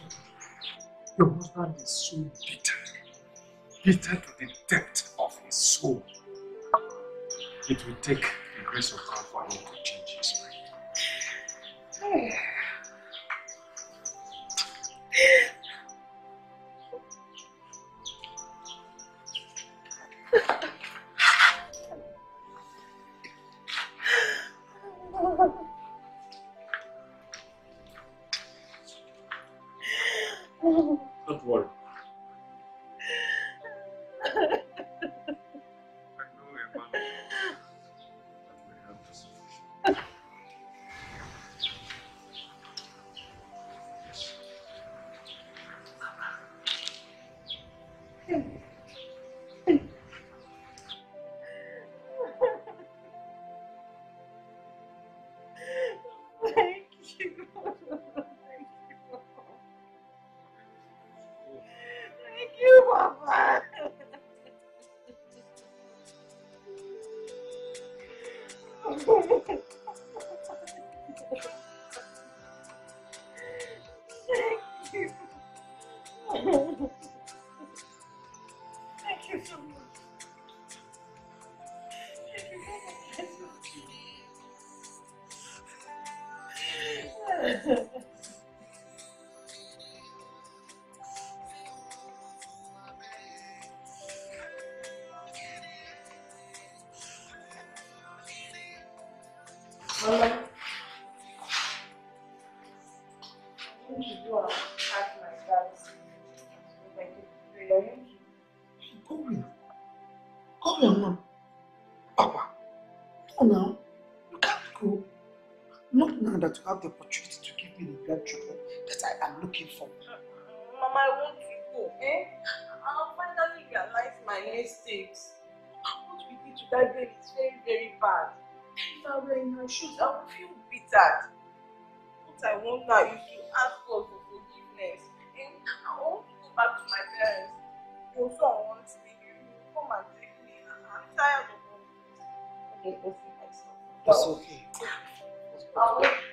Your husband is so bitter. Bitter to the depth of his soul. It will take the grace of God for him to change his mind. Hey. Don't worry. I know a man that will help us. To have the opportunity to give me the blood treatment that I am looking for. Mama, I want to go, eh? I'll finally realize my mistakes. What we did to that girl is very, very bad. If I were in her shoes, I would feel bitter. What I want now is to ask God for forgiveness. And I want to go back to my parents. Also, I want to be here. You come and take me. I'm tired of all this. I don't know for myself. That's okay. I'll let you go.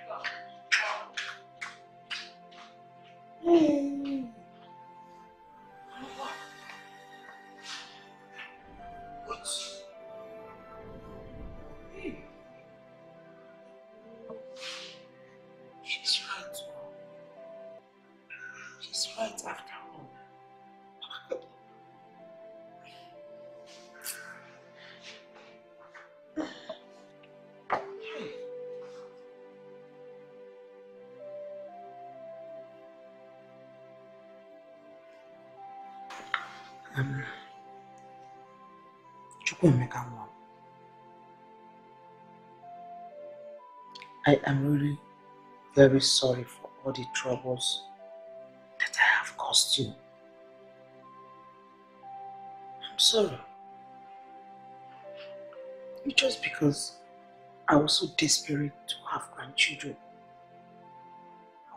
Chukwuemeka, Mom. I am really very sorry for all the troubles that I have caused you. I'm sorry. It's just because I was so desperate to have grandchildren.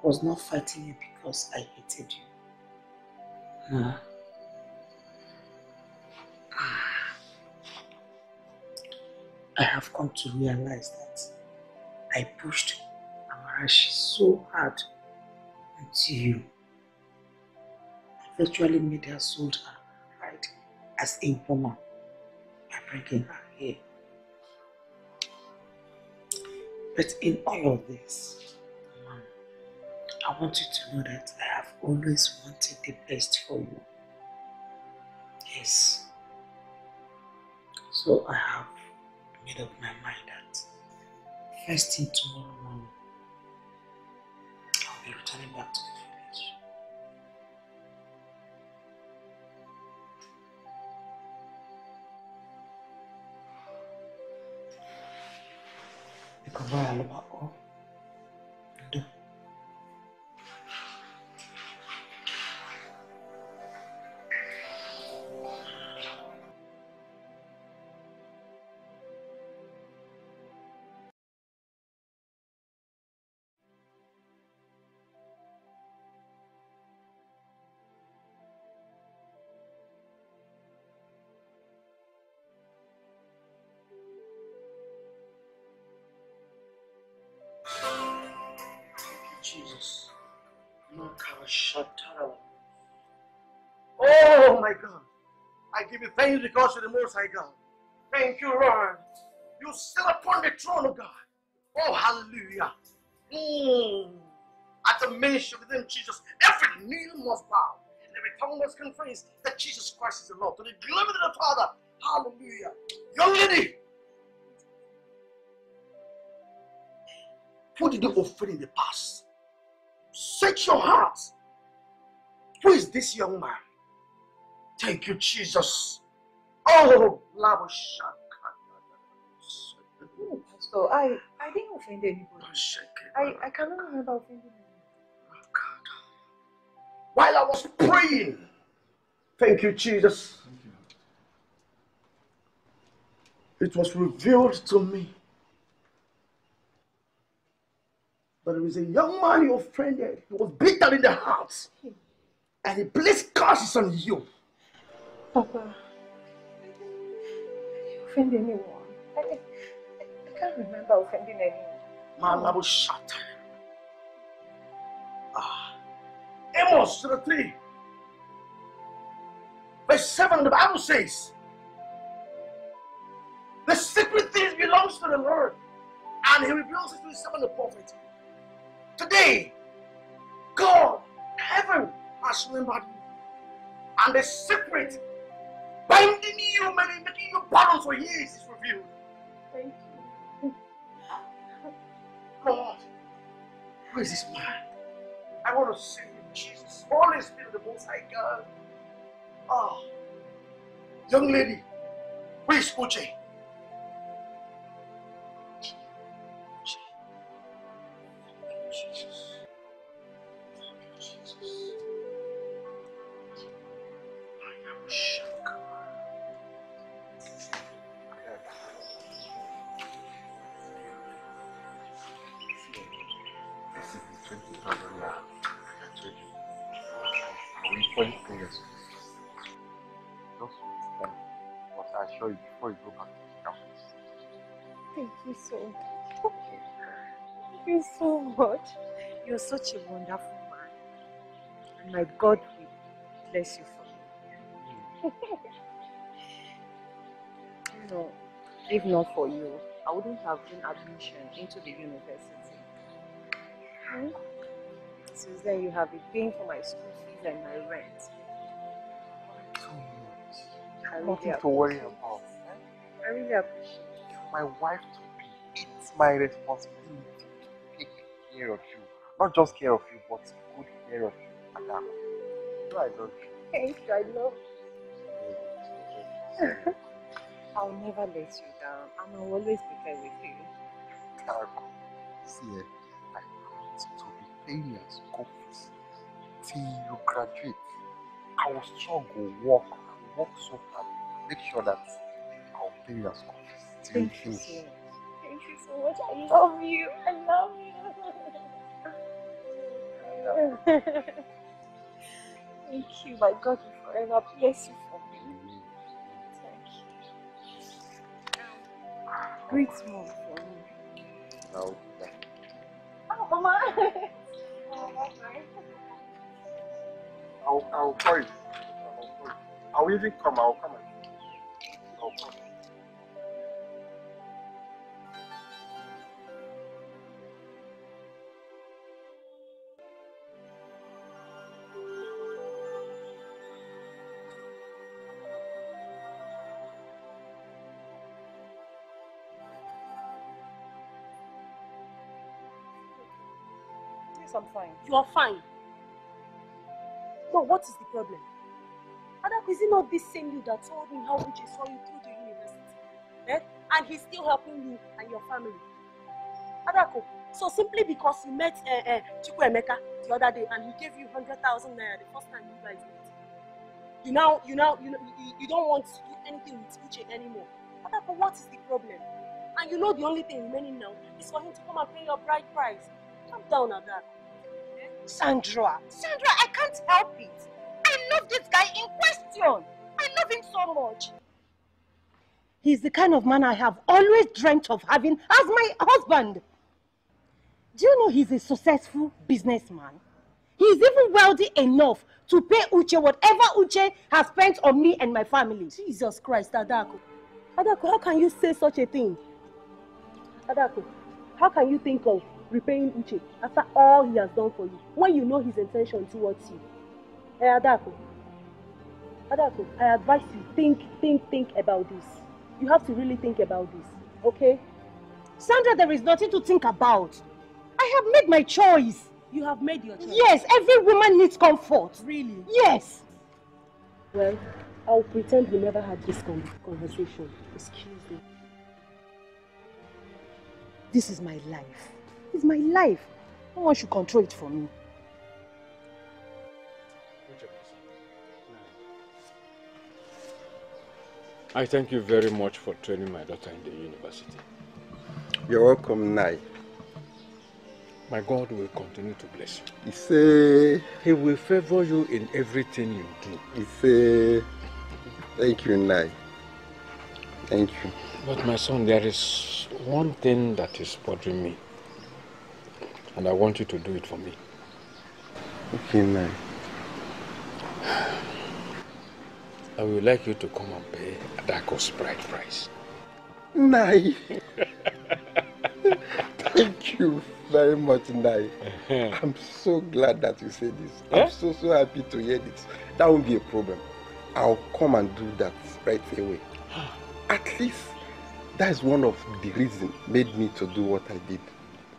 I was not fighting you because I hated you. No. I have come to realize that I pushed Amarachi so hard into you. I virtually made her sold her pride as a woman by breaking her hair. But in all of this, Mom, I want you to know that I have always wanted the best for you. Yes. So I have made up my mind that first thing tomorrow morning, I'll be returning back to the village. Jesus, oh my God, I give you thanks because you're the Most High God. Thank you, Lord. You sit upon the throne of God. Oh, hallelujah. At the mention of the name of Jesus, every knee must bow, and every tongue must confess that Jesus Christ is the Lord. To the glory of the Father, hallelujah. Young lady, who did you offend in the past? Search your heart. Who is this young man? Thank you, Jesus. Oh, Lord. So I didn't offend anybody. I cannot remember offending anybody. Oh, God. While I was praying. Thank you, Jesus. Thank you. It was revealed to me that there was a young man you offended. He was bitter in the heart, and he placed curses on you. Papa, did you offend anyone? I can't remember offending anyone. Man, I was shot. Amos 3, verse 7, the Bible says, the secret things belongs to the Lord, and he reveals it to his servant the prophet. Today, God, heaven has remembered you, and the secret binding you, making you bound for years is revealed. Thank you. God, who is this man? I want to see you, Jesus. Holy Spirit, the Most High God. Oh, young lady, where is Uche? Jesus. Jesus. I am a shock. This is the 20,000 now. I told you. I will point fingers. Just with time. But I assure you, before you go back to the campus. Thank you so much. Thank you so much. You're such a wonderful man. And my God will bless you for me. You know, if not for you, I wouldn't have been admission into the university. Hmm? Since then, you have been paying for my school fees and my rent. Too much. Nothing to worry about. I really appreciate it. My wife to be. It's my responsibility. Of you, not just care of you, but good care of you, Adaku. No, I love you. Thank you, I love you. I'll never let you down, and I'll always be there with you. Adaku, see, I want to be paying your school fees till you graduate. I will struggle, work so hard, make sure that I'll pay your school fees till you finish. Thank you so much. I love you. I love you. Thank you. My God will forever bless you for me. Thank you. Great mom for me. No. Oh, Mama. Oh, Mama. I'll call you. I'll even come. I'll come. I'm fine. You are fine. But what is the problem? Adaku, is it not this same you that told me how Uche saw you through the university? Eh? And he's still helping you and your family. Adaku. So simply because he met Chukwuemeka the other day and he gave you 100,000 naira the first time you guys met, you don't want to do anything with Uche anymore. Adaku, what is the problem? And you know the only thing remaining now is for him to come and pay your bride price. Calm down, Adaku. Sandra, I can't help it. I love this guy in question. I love him so much. He's the kind of man I have always dreamt of having as my husband. Do you know he's a successful businessman? He's even wealthy enough to pay Uche whatever Uche has spent on me and my family. Jesus Christ, Adaku. Adaku, how can you say such a thing? Adaku, how can you think of repaying Uche after all he has done for you when you know his intention towards you? Hey, Adaku, I advise you, think about this. You have to really think about this, okay? Sandra, there is nothing to think about. I have made my choice. You have made your choice? Yes, every woman needs comfort. Really? Yes. Well, I'll pretend we never had this conversation. Excuse me. This is my life. It's my life. No one should control it for me. I thank you very much for training my daughter in the university. You're welcome, Nai. My God will continue to bless you. He will favor you in everything you do. Thank you, Nai. Thank you. But my son, there is one thing that is bothering me. And I want you to do it for me. Okay, Nai. I would like you to come and pay Adaku's bride price. Nai! Thank you very much, Nai. I'm so glad that you said this. Yeah? I'm so happy to hear this. That won't be a problem. I'll come and do that right away. At least that is one of the reasons made me to do what I did.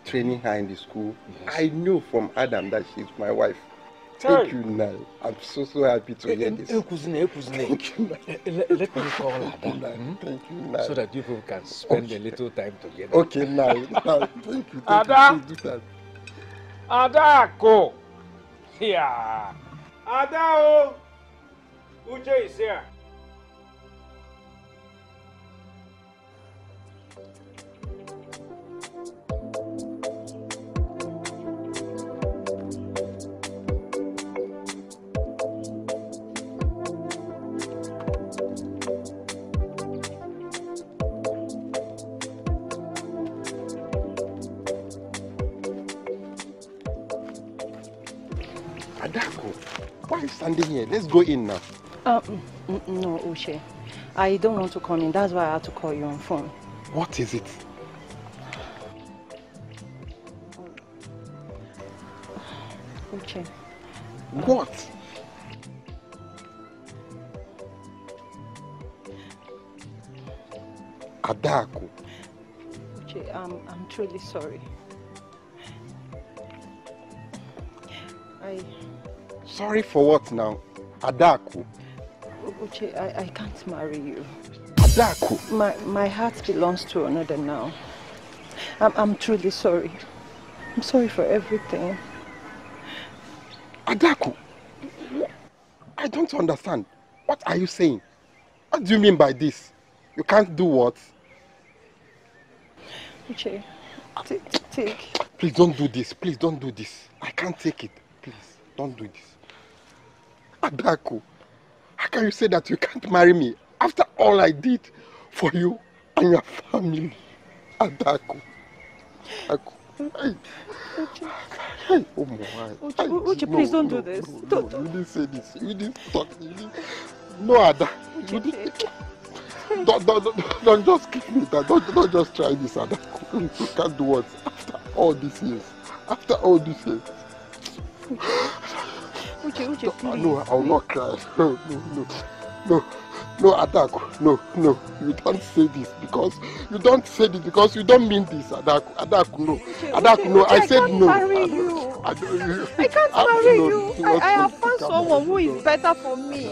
Training her in the school. Yes. I knew from Adam that she's my wife. Thank you, Nai. I'm so happy to hear this. Thank you, Nai. Let me call Ada. Thank you, Nai. So that you people can spend a little time together. Okay, Nai. Thank you. Ada. Ada, go. Yeah. Ada, Uche is here. Standing here. Let's go in now. No, Uche. I don't want to come in. That's why I had to call you on phone. What is it? Uche. What? Adaku. Uche, I'm truly sorry. Sorry for what now? Adaku. Uche, I can't marry you. Adaku? My heart belongs to another now. I'm truly sorry. I'm sorry for everything. Adaku? I don't understand. What are you saying? What do you mean by this? You can't do what? Uche, take. Please don't do this. Please don't do this. I can't take it. Please, don't do this. Adaku, how can you say that you can't marry me after all I did for you and your family? Adaku. Uche, please don't do this. Don't. You didn't say this. You didn't talk. No, Adaku. Don't just kick me. Don't just try this, Adaku. You can't do what after all these years. After all these years. Uche, please. No, I will not cry. No, Adaku. No, you don't say this because you don't mean this, Adaku. Adaku, no. Uche, no. Uche, I said no. I can't marry you. I have found someone who is better for me.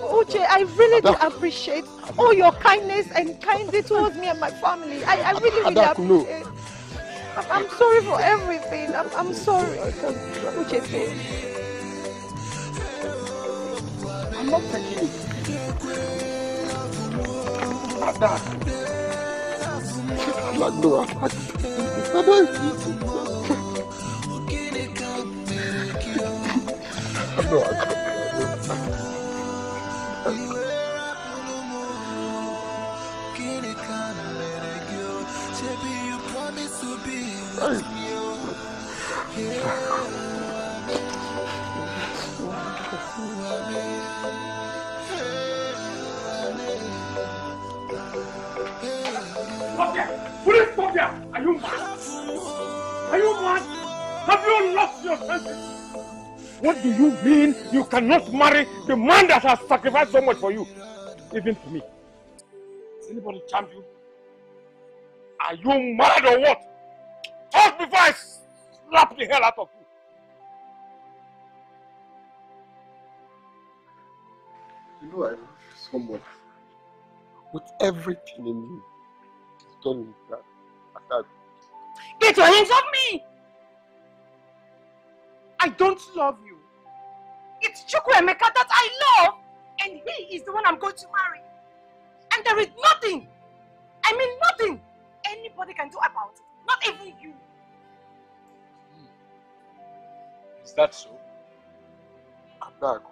Uche, I really do appreciate all your kindness and kindness towards me and my family. I really appreciate. I'm sorry for everything. I'm sorry. Uche, please. I'm not touching you. Are you mad? Are you mad? Have you lost your senses? What do you mean you cannot marry the man that has sacrificed so much for you? Even to me. Has anybody charmed you? Are you mad or what? Talk before I slap the hell out of you. You know I love you so much. With everything in you, it's done with that. Get your hands off me! I don't love you. It's Chukwuemeka that I love, and he is the one I'm going to marry. And there is nothing, I mean nothing, anybody can do about it. Not even you. Is that so? Adaku.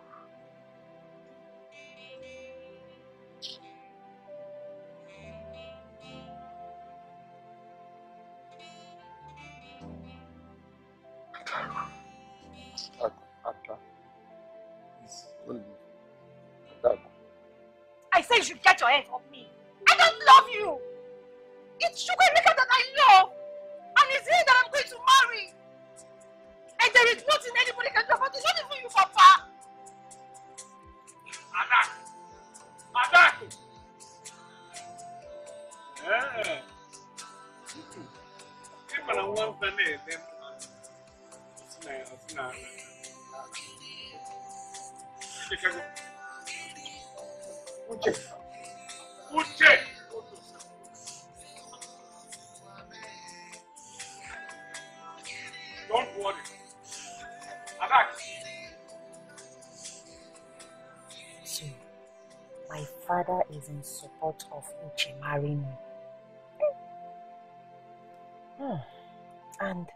I say you should get your hands off me. I don't love you. It's Chukwuemeka that I love, and it's him that I'm going to marry. And there is nothing anybody can do about it. Not even you, Papa. Adaku. Yeah. People want to live. No. Uche! Don't worry. Attack! So, my father is in support of Uche marrying me. And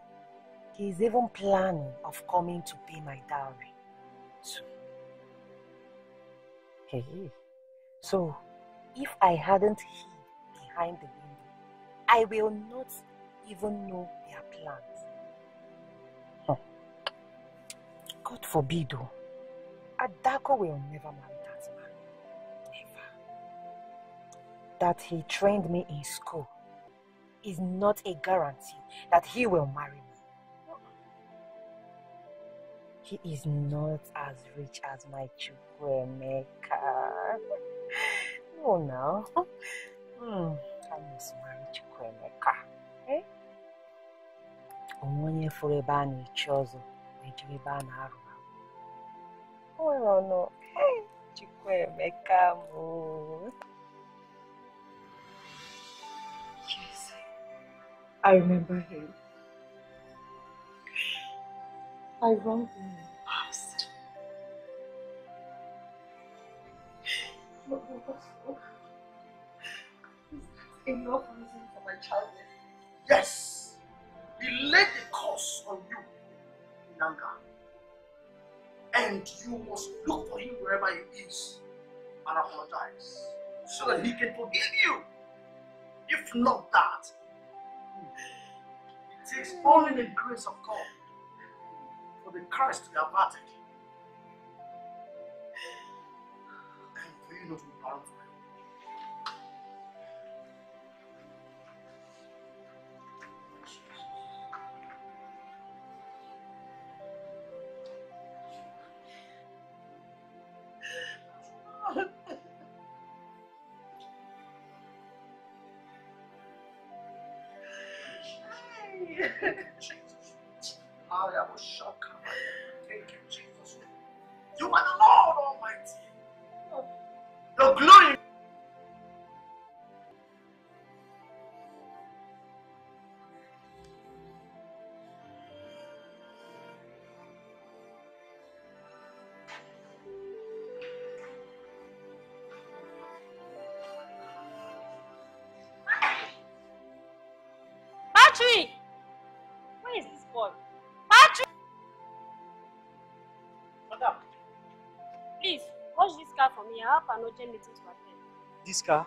he's even planning of coming to pay my dowry. So, if I hadn't hid behind the window, I will not even know their plans. God forbid, though. Adaku will never marry that man. Never. That he trained me in school is not a guarantee that he will marry me. He is not as rich as my Chukwuemeka. Oh, no. I must marry Chukwuemeka. Eh? Oh, no. Chukwuemeka. Yes. I remember him. I wronged him in the past. But enough reason for my childhood. Yes! He laid the curse on you in anger. And you must look for him wherever he is and apologize so that he can forgive you. If not that, it takes only the grace of God for the curse to be averted, and for you not to be bound for Patrick! Where is this boy? Patrick! Madam. Please, watch this car for me. I have an urgent meeting to attend. This car?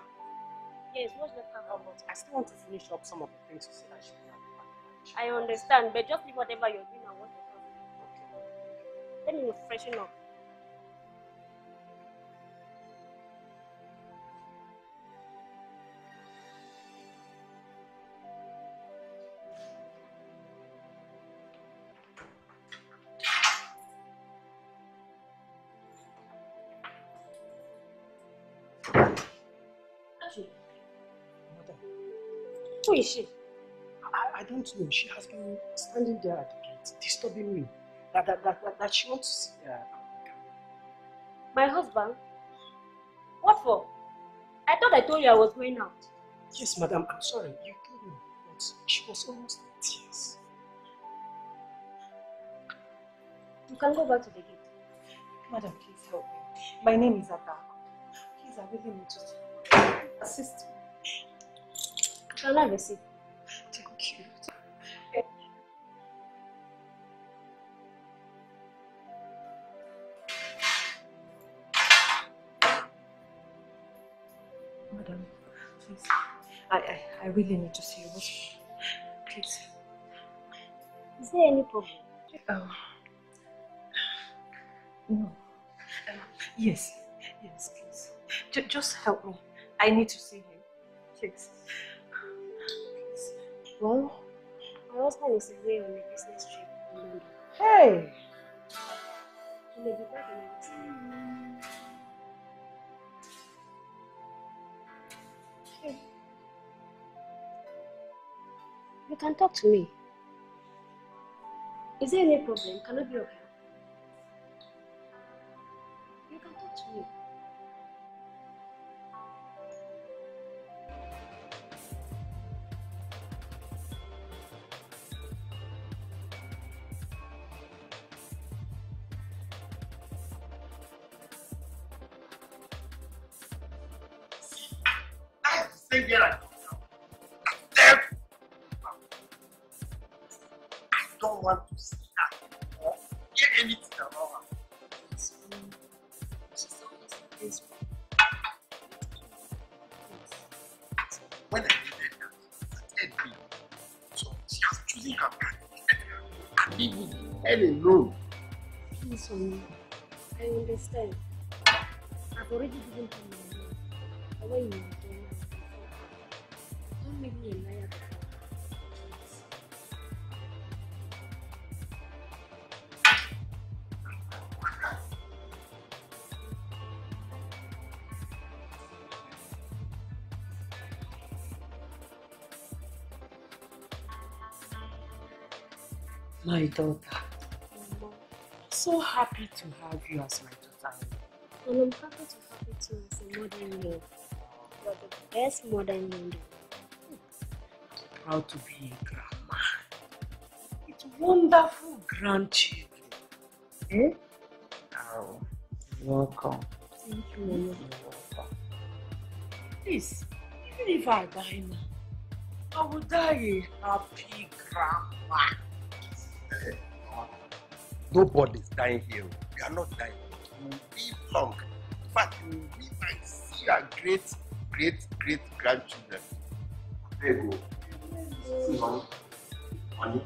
Yes, watch the car. Oh, but I still want to finish up some of the things you said I should have. I understand, but just leave whatever you're doing and what you're doing. Okay. Let me freshen up. Who is she? I don't know. She has been standing there at the gate, disturbing me. That she wants to see Amaka. My husband? What for? I thought I told you I was going out. Yes, madam. I'm sorry. You told me. But she was almost in tears. You can go back to the gate. Madam, please help me. My name is Atta. Please, I really need to assist me. Shall I receive? Thank you. Madam, please. I really need to see you. Please. Is there any problem? No. Yes, please. Just help me. I need to see you. Please. Well, my husband is away on a business trip in London. Hey! He may be back in a bit. Hey. You can talk to me. Is there any problem? Can I be okay? You can talk to me. My daughter. Mama. So happy to have you as my daughter. And I'm happy to have you too as a mother-in-law. You are the best mother-in-law. I'm proud to be a grandma. It's wonderful grandchildren. Eh? Oh, welcome. Thank you, Mama. You're welcome. Please, even if I die now, I will die a happy grandma. Nobody's dying here. We are not dying. You will live long. In fact, you will live and see your great grandchildren. There you go. See, honey.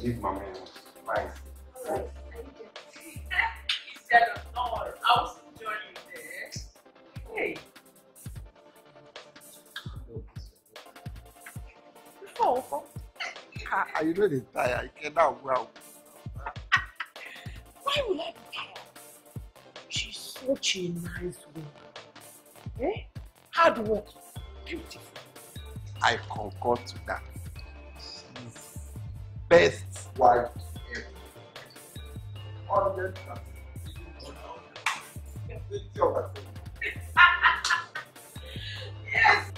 Give mommy advice. Alright, instead of all, I will still join you there. Hey. Oh, are you really tired? I cannot well. Why would I be tired? She's such a nice woman. Eh? Hard work, beautiful. I concur to that. She's best wife ever. 100%. Yes.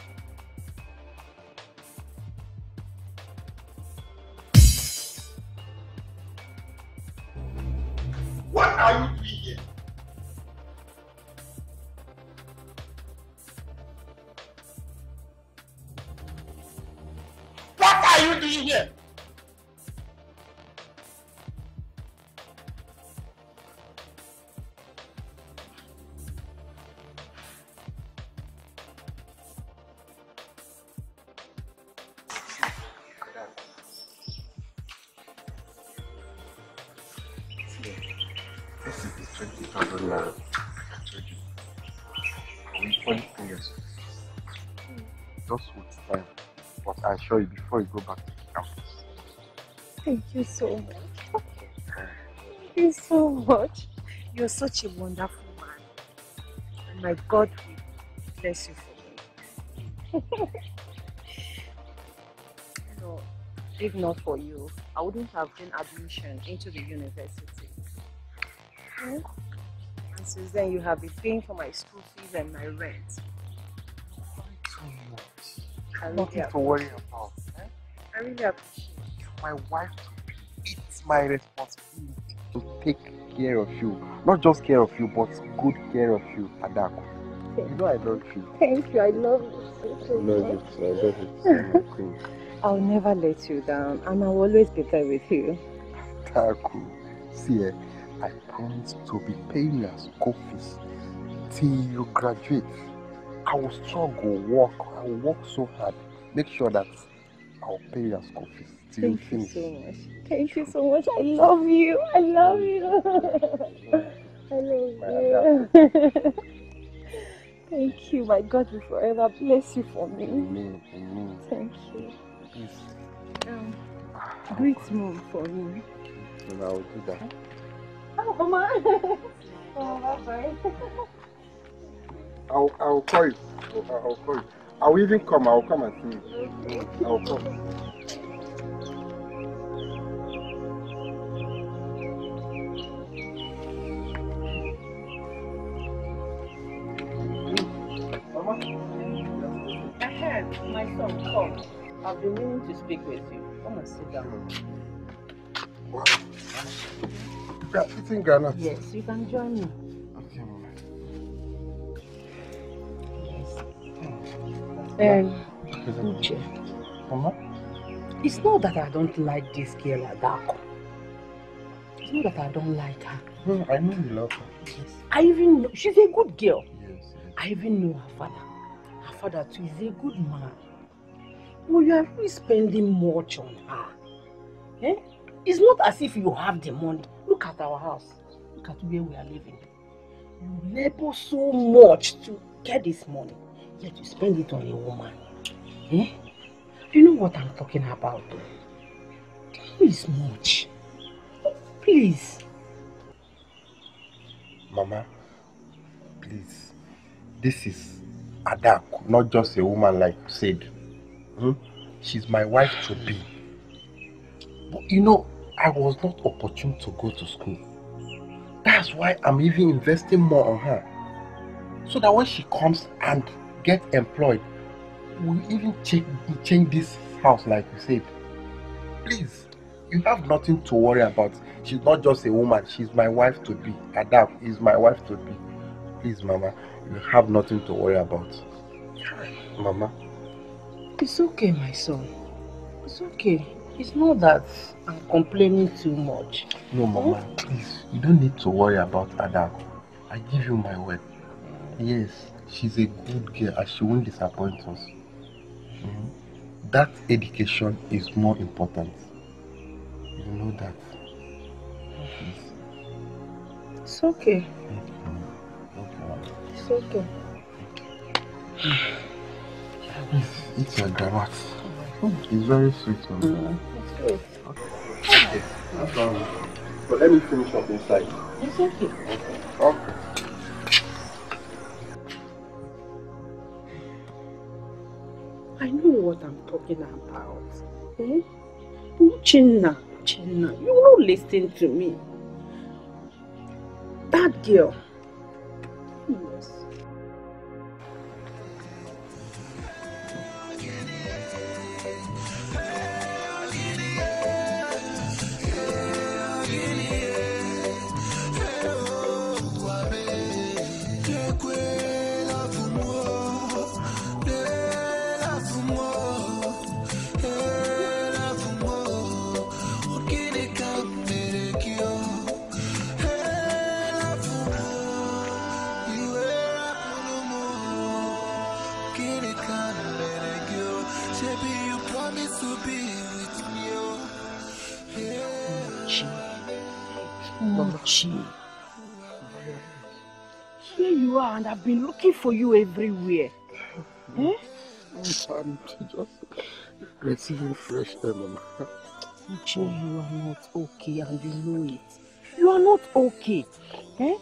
What are you doing here? do you hear? Before you go back to the campus. Thank you so much. Thank you so much. You're such a wonderful man. And my God will bless you for me. No, if not for you, I wouldn't have gained admission into the university. And since then, you have been paying for my school fees and my rent. Nothing to worry about. Eh? I really appreciate you. My wife, it's my responsibility to take care of you. Not just care of you, but good care of you, Adaku. You know I love you. Thank you. I love you so much. I love you so much. I'll never let you down, and I'll always be there with you. Adaku, see, I promise to be paying your school fees till you graduate. I will struggle, work. I will work so hard. Make sure that I will pay your school fees till you finish. Thank you so much. Thank you so much. I love you. I love you. I love you. Thank you. My God will forever bless you for me. Amen. Amen. Thank you. Please. Greet mom for me. And I will do that. Oh, Mama. Oh, bye-bye. I'll call you. I'll call you. I'll even come. I'll come and see you. I'll come. Mama? Ahead, my son, come. I've been meaning to speak with you. Come and sit down. Wow. We are eating Ghana. Yes, you can join me. Okay, Mama. Uche, Mama? It's not that I don't like this girl Adaku. It's not that I don't like her. No, I know you love her. Yes. I even know, she's a good girl. Yes. I even know her father. Her father too is a good man. Well, you are really spending much on her. Eh? It's not as if you have the money. Look at our house. Look at where we are living. You labor so much to get this money. Yet you spend it on a woman. Eh? You know what I'm talking about, though. Please, much. Please. Mama, please. This is Adaku, not just a woman like you said. Hmm? She's my wife to be. But you know, I was not opportune to go to school. That's why I'm even investing more on her. So that when she comes and get employed, we'll even change this house like you said. Please, you have nothing to worry about. She's not just a woman, she's my wife to be. Adaku is my wife to be. Please, Mama, you have nothing to worry about. Mama? It's okay, my son. It's okay. It's not that I'm complaining too much. No, Mama, please, you don't need to worry about Adaku. I give you my word. Yes. She's a good girl and she won't disappoint us. Mm-hmm. That education is more important. You know that. Yes. It's okay. Mm-hmm. Okay. It's okay. It's your grammar. It's very sweet. One. Mm-hmm. It's good. Okay. Okay. That's all. But let me finish up inside. It's okay. Okay. Okay. I know what I'm talking about. Hmm? Uchenna, you won't listen to me. That girl. Yes. You promise to be with me. Uche. Here you are, and I've been looking for you everywhere. Eh? I'm just receiving fresh air, Mama. Uche, you are not okay, and you know it. You are not okay. Eh?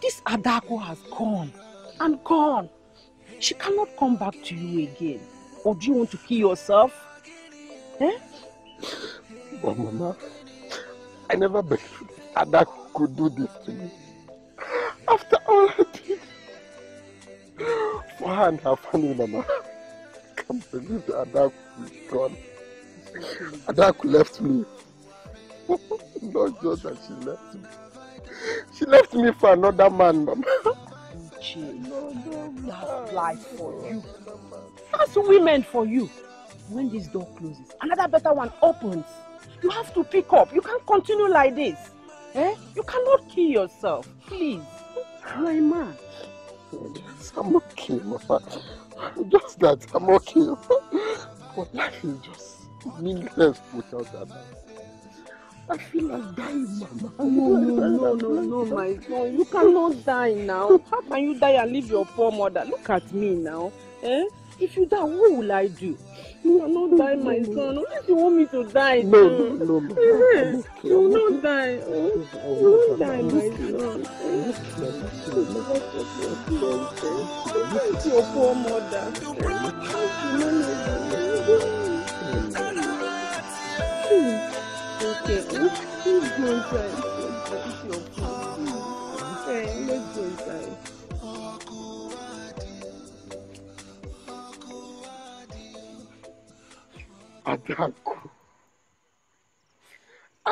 This Adaku has gone and gone. She cannot come back to you again. Or do you want to kill yourself? Eh? But Mama, I never believed Adaku could do this to me. After all I did for her and her family, Mama, I can't believe that Adaku is gone. Adaku left me. Not just that she left me. She left me for another man, Mama. No, that's life for you. That's women for you. When this door closes, another better one opens. You have to pick up. You can't continue like this. Eh? You cannot kill yourself. Please. You're a man. Yes, I'm okay, Mama. Just that, I'm okay. But life is just meaningless without that. I feel like dying, Mama. No, my God. You cannot die now. How can you die and leave your poor mother? Look at me now. Eh? If you die, what will I do? You will not die, my son. Unless you want me to die. No. Yes, you will not die. You will die, my son. Look at your poor mother. Okay, please go inside. Okay, let's go inside. Adaku, I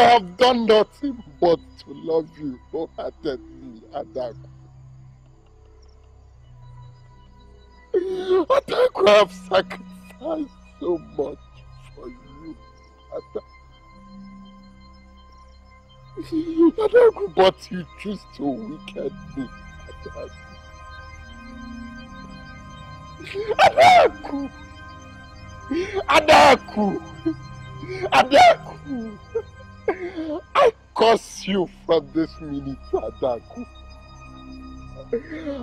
have done nothing but to love you wholeheartedly, Adaku, I have sacrificed so much for you, Adaku. Adaku, but you choose to wicked me, Adaku, I curse you from this minute,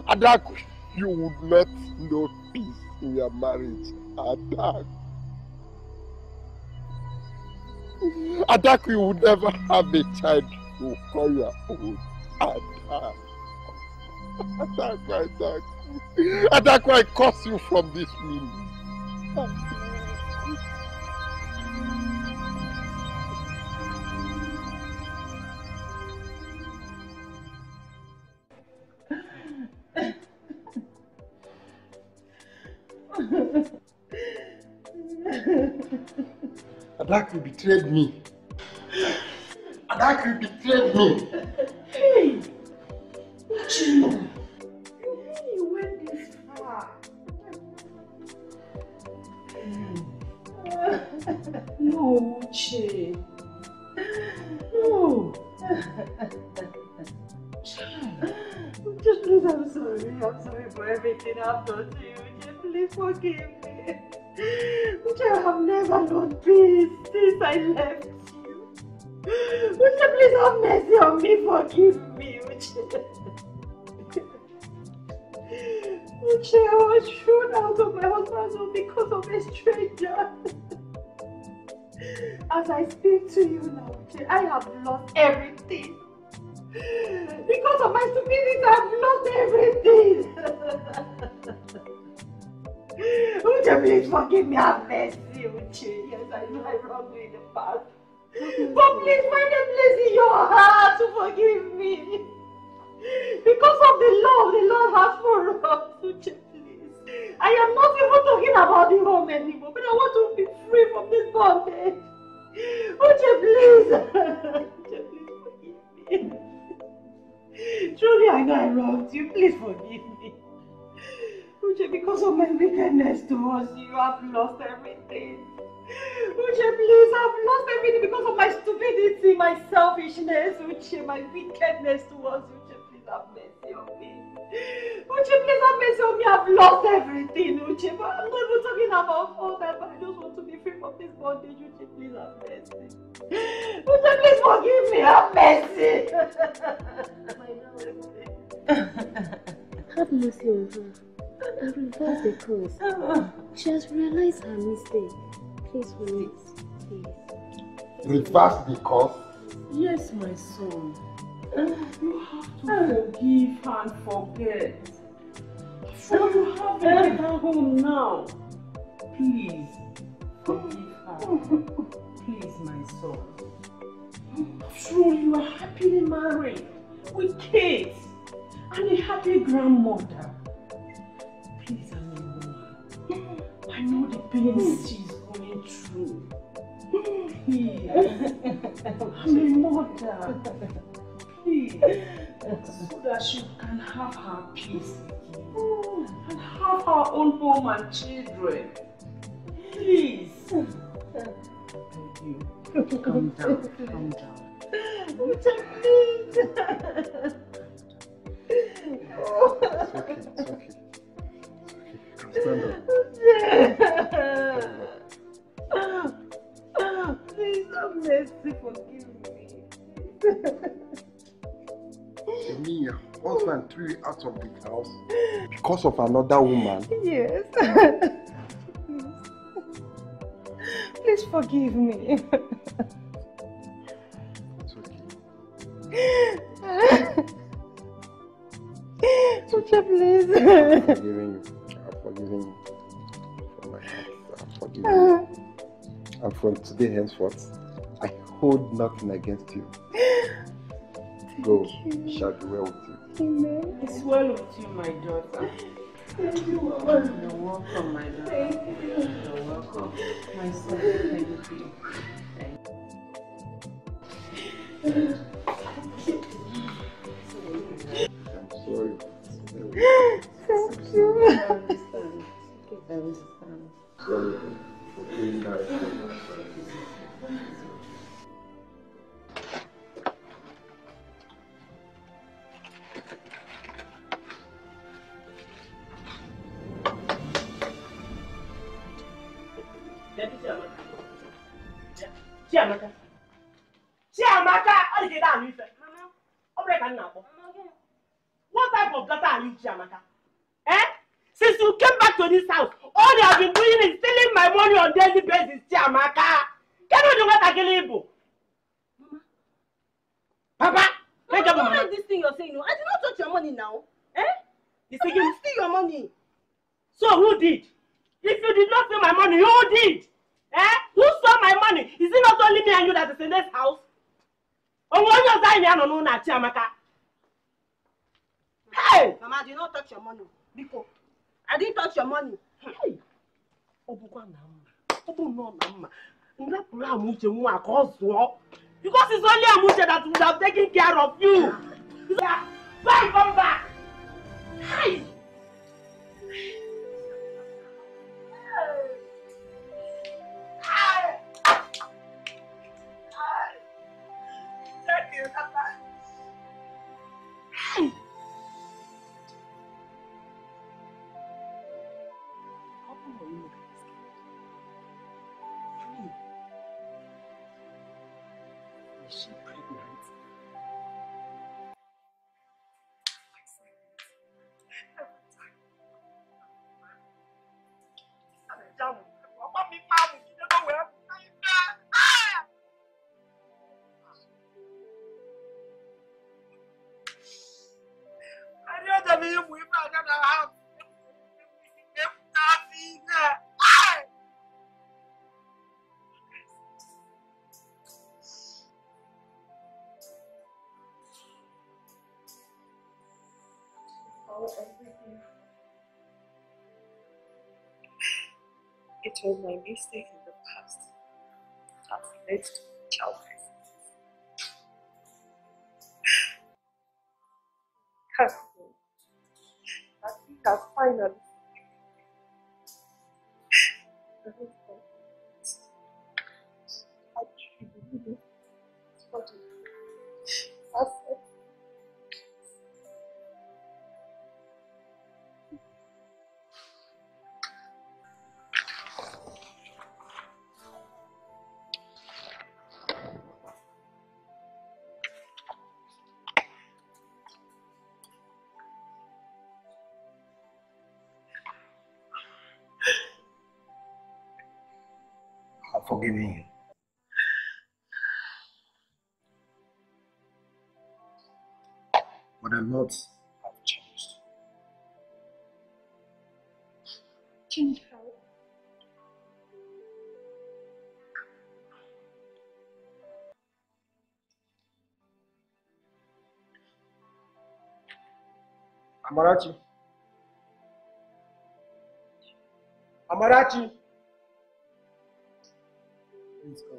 Adaku, you would not know peace in your marriage, Adaku, you would never have a child to call your own. Adaku, I curse you from this minute. Adaku betrayed me. Hey! Uche! You went this far. No, Uche. No. Just please, I'm sorry for everything I've done to you. Just please forgive me. Uche, I have never known peace since I left you. Uche, please have mercy on me. Forgive me, Uche. Uche, I was thrown out of my husband's home because of a stranger. As I speak to you now, Uche, I have lost everything. Because of my stupidity, I have lost everything. Uche, please forgive me, have mercy, Uche. Yes, I know I wronged you in the past. But please find a place in your heart to forgive me. Because of the love the Lord has for us, Uche, please. I am not even talking about the home anymore, but I want to be free from this bondage. Uche, please. Uche, please forgive me. Truly, I know I wronged you. Please forgive me. Uche, because of my wickedness towards you, I've lost everything. Uche, please, I've lost everything because of my my selfishness, Uche, my wickedness towards Uche. Please have mercy on me. Uche, please have mercy on me. I've lost everything, Uche. But I'm not even talking about all that, but I just want to be free from this bondage, Uche. Please have mercy. Uche, please forgive me. Have mercy. Have mercy on her. I reverse the curse. She has realized her mistake. Please, please, please. Reverse the curse? Yes, my son. You have to forgive and forget. So you have a better home now. Please, forgive her. Please, my son. Truly, you are happily married with kids and a happy grandmother. Please, I'm a woman. I know the pain she's going through. Please. I'm a mother. Please. So that she can have her peace and have her own home and children. Please. Thank you. Calm down. Calm down. Please. It's okay. It's okay. Stand up. Please have mercy, forgive me. Me, your husband threw you out of the house because of another woman. Yes. Please forgive me. It's okay. Sucha, please. I'm forgiving you. Forgiving you from my heart. I'm forgiving you. And from today henceforth, I hold nothing against you. Go, it shall be well with you. Amen. It's well with you, my daughter. Thank you, Mama. You're welcome, my daughter. Thank you. You're welcome. My son, thank you. I'm sorry. Thank you. I understand. I understand. Sorry for doing that. Chiamaka. Chiamaka, I did that. Mama, I'm ready now. What type of daughter are you, Chiamaka? Eh? Since you came back to this house, all they have been doing is stealing my money on daily basis, Chiamaka. Can you do what I can do? Papa, I don't like this thing you're saying. No, I did not touch your money now. Eh? You think you steal your money? So who did? If you did not steal my money, who did? Eh? Who stole my money? Is it not only me and you that is in this house? Oh, what you're saying, I don't know, Chiamaka. Hey! Mama, I did not touch your money. Because I didn't touch your money. Hey! Because it's only Amuche that would have taken care of you. Why come back? Hey! Hey! Thank you, Papa. Hey! Is she pregnant? It was my mistake in the past that led to childbirth. I think I finally I truly believe it. I've forgiven you. But I'm not. I've changed. Changed how? Amarachi. Amarachi. Please go.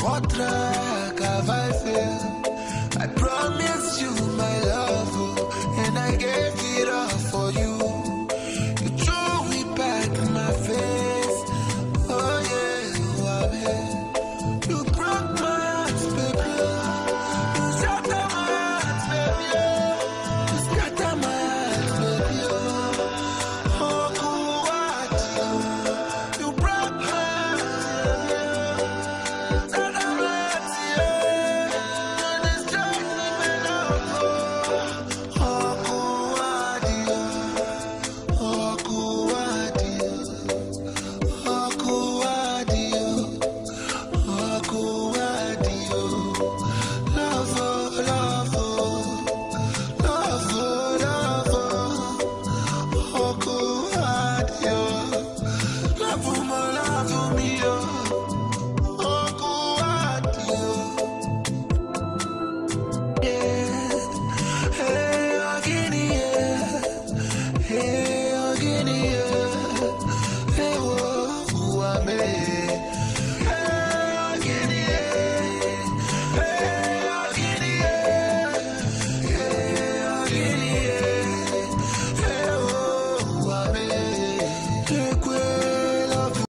What track have I failed? I promise you.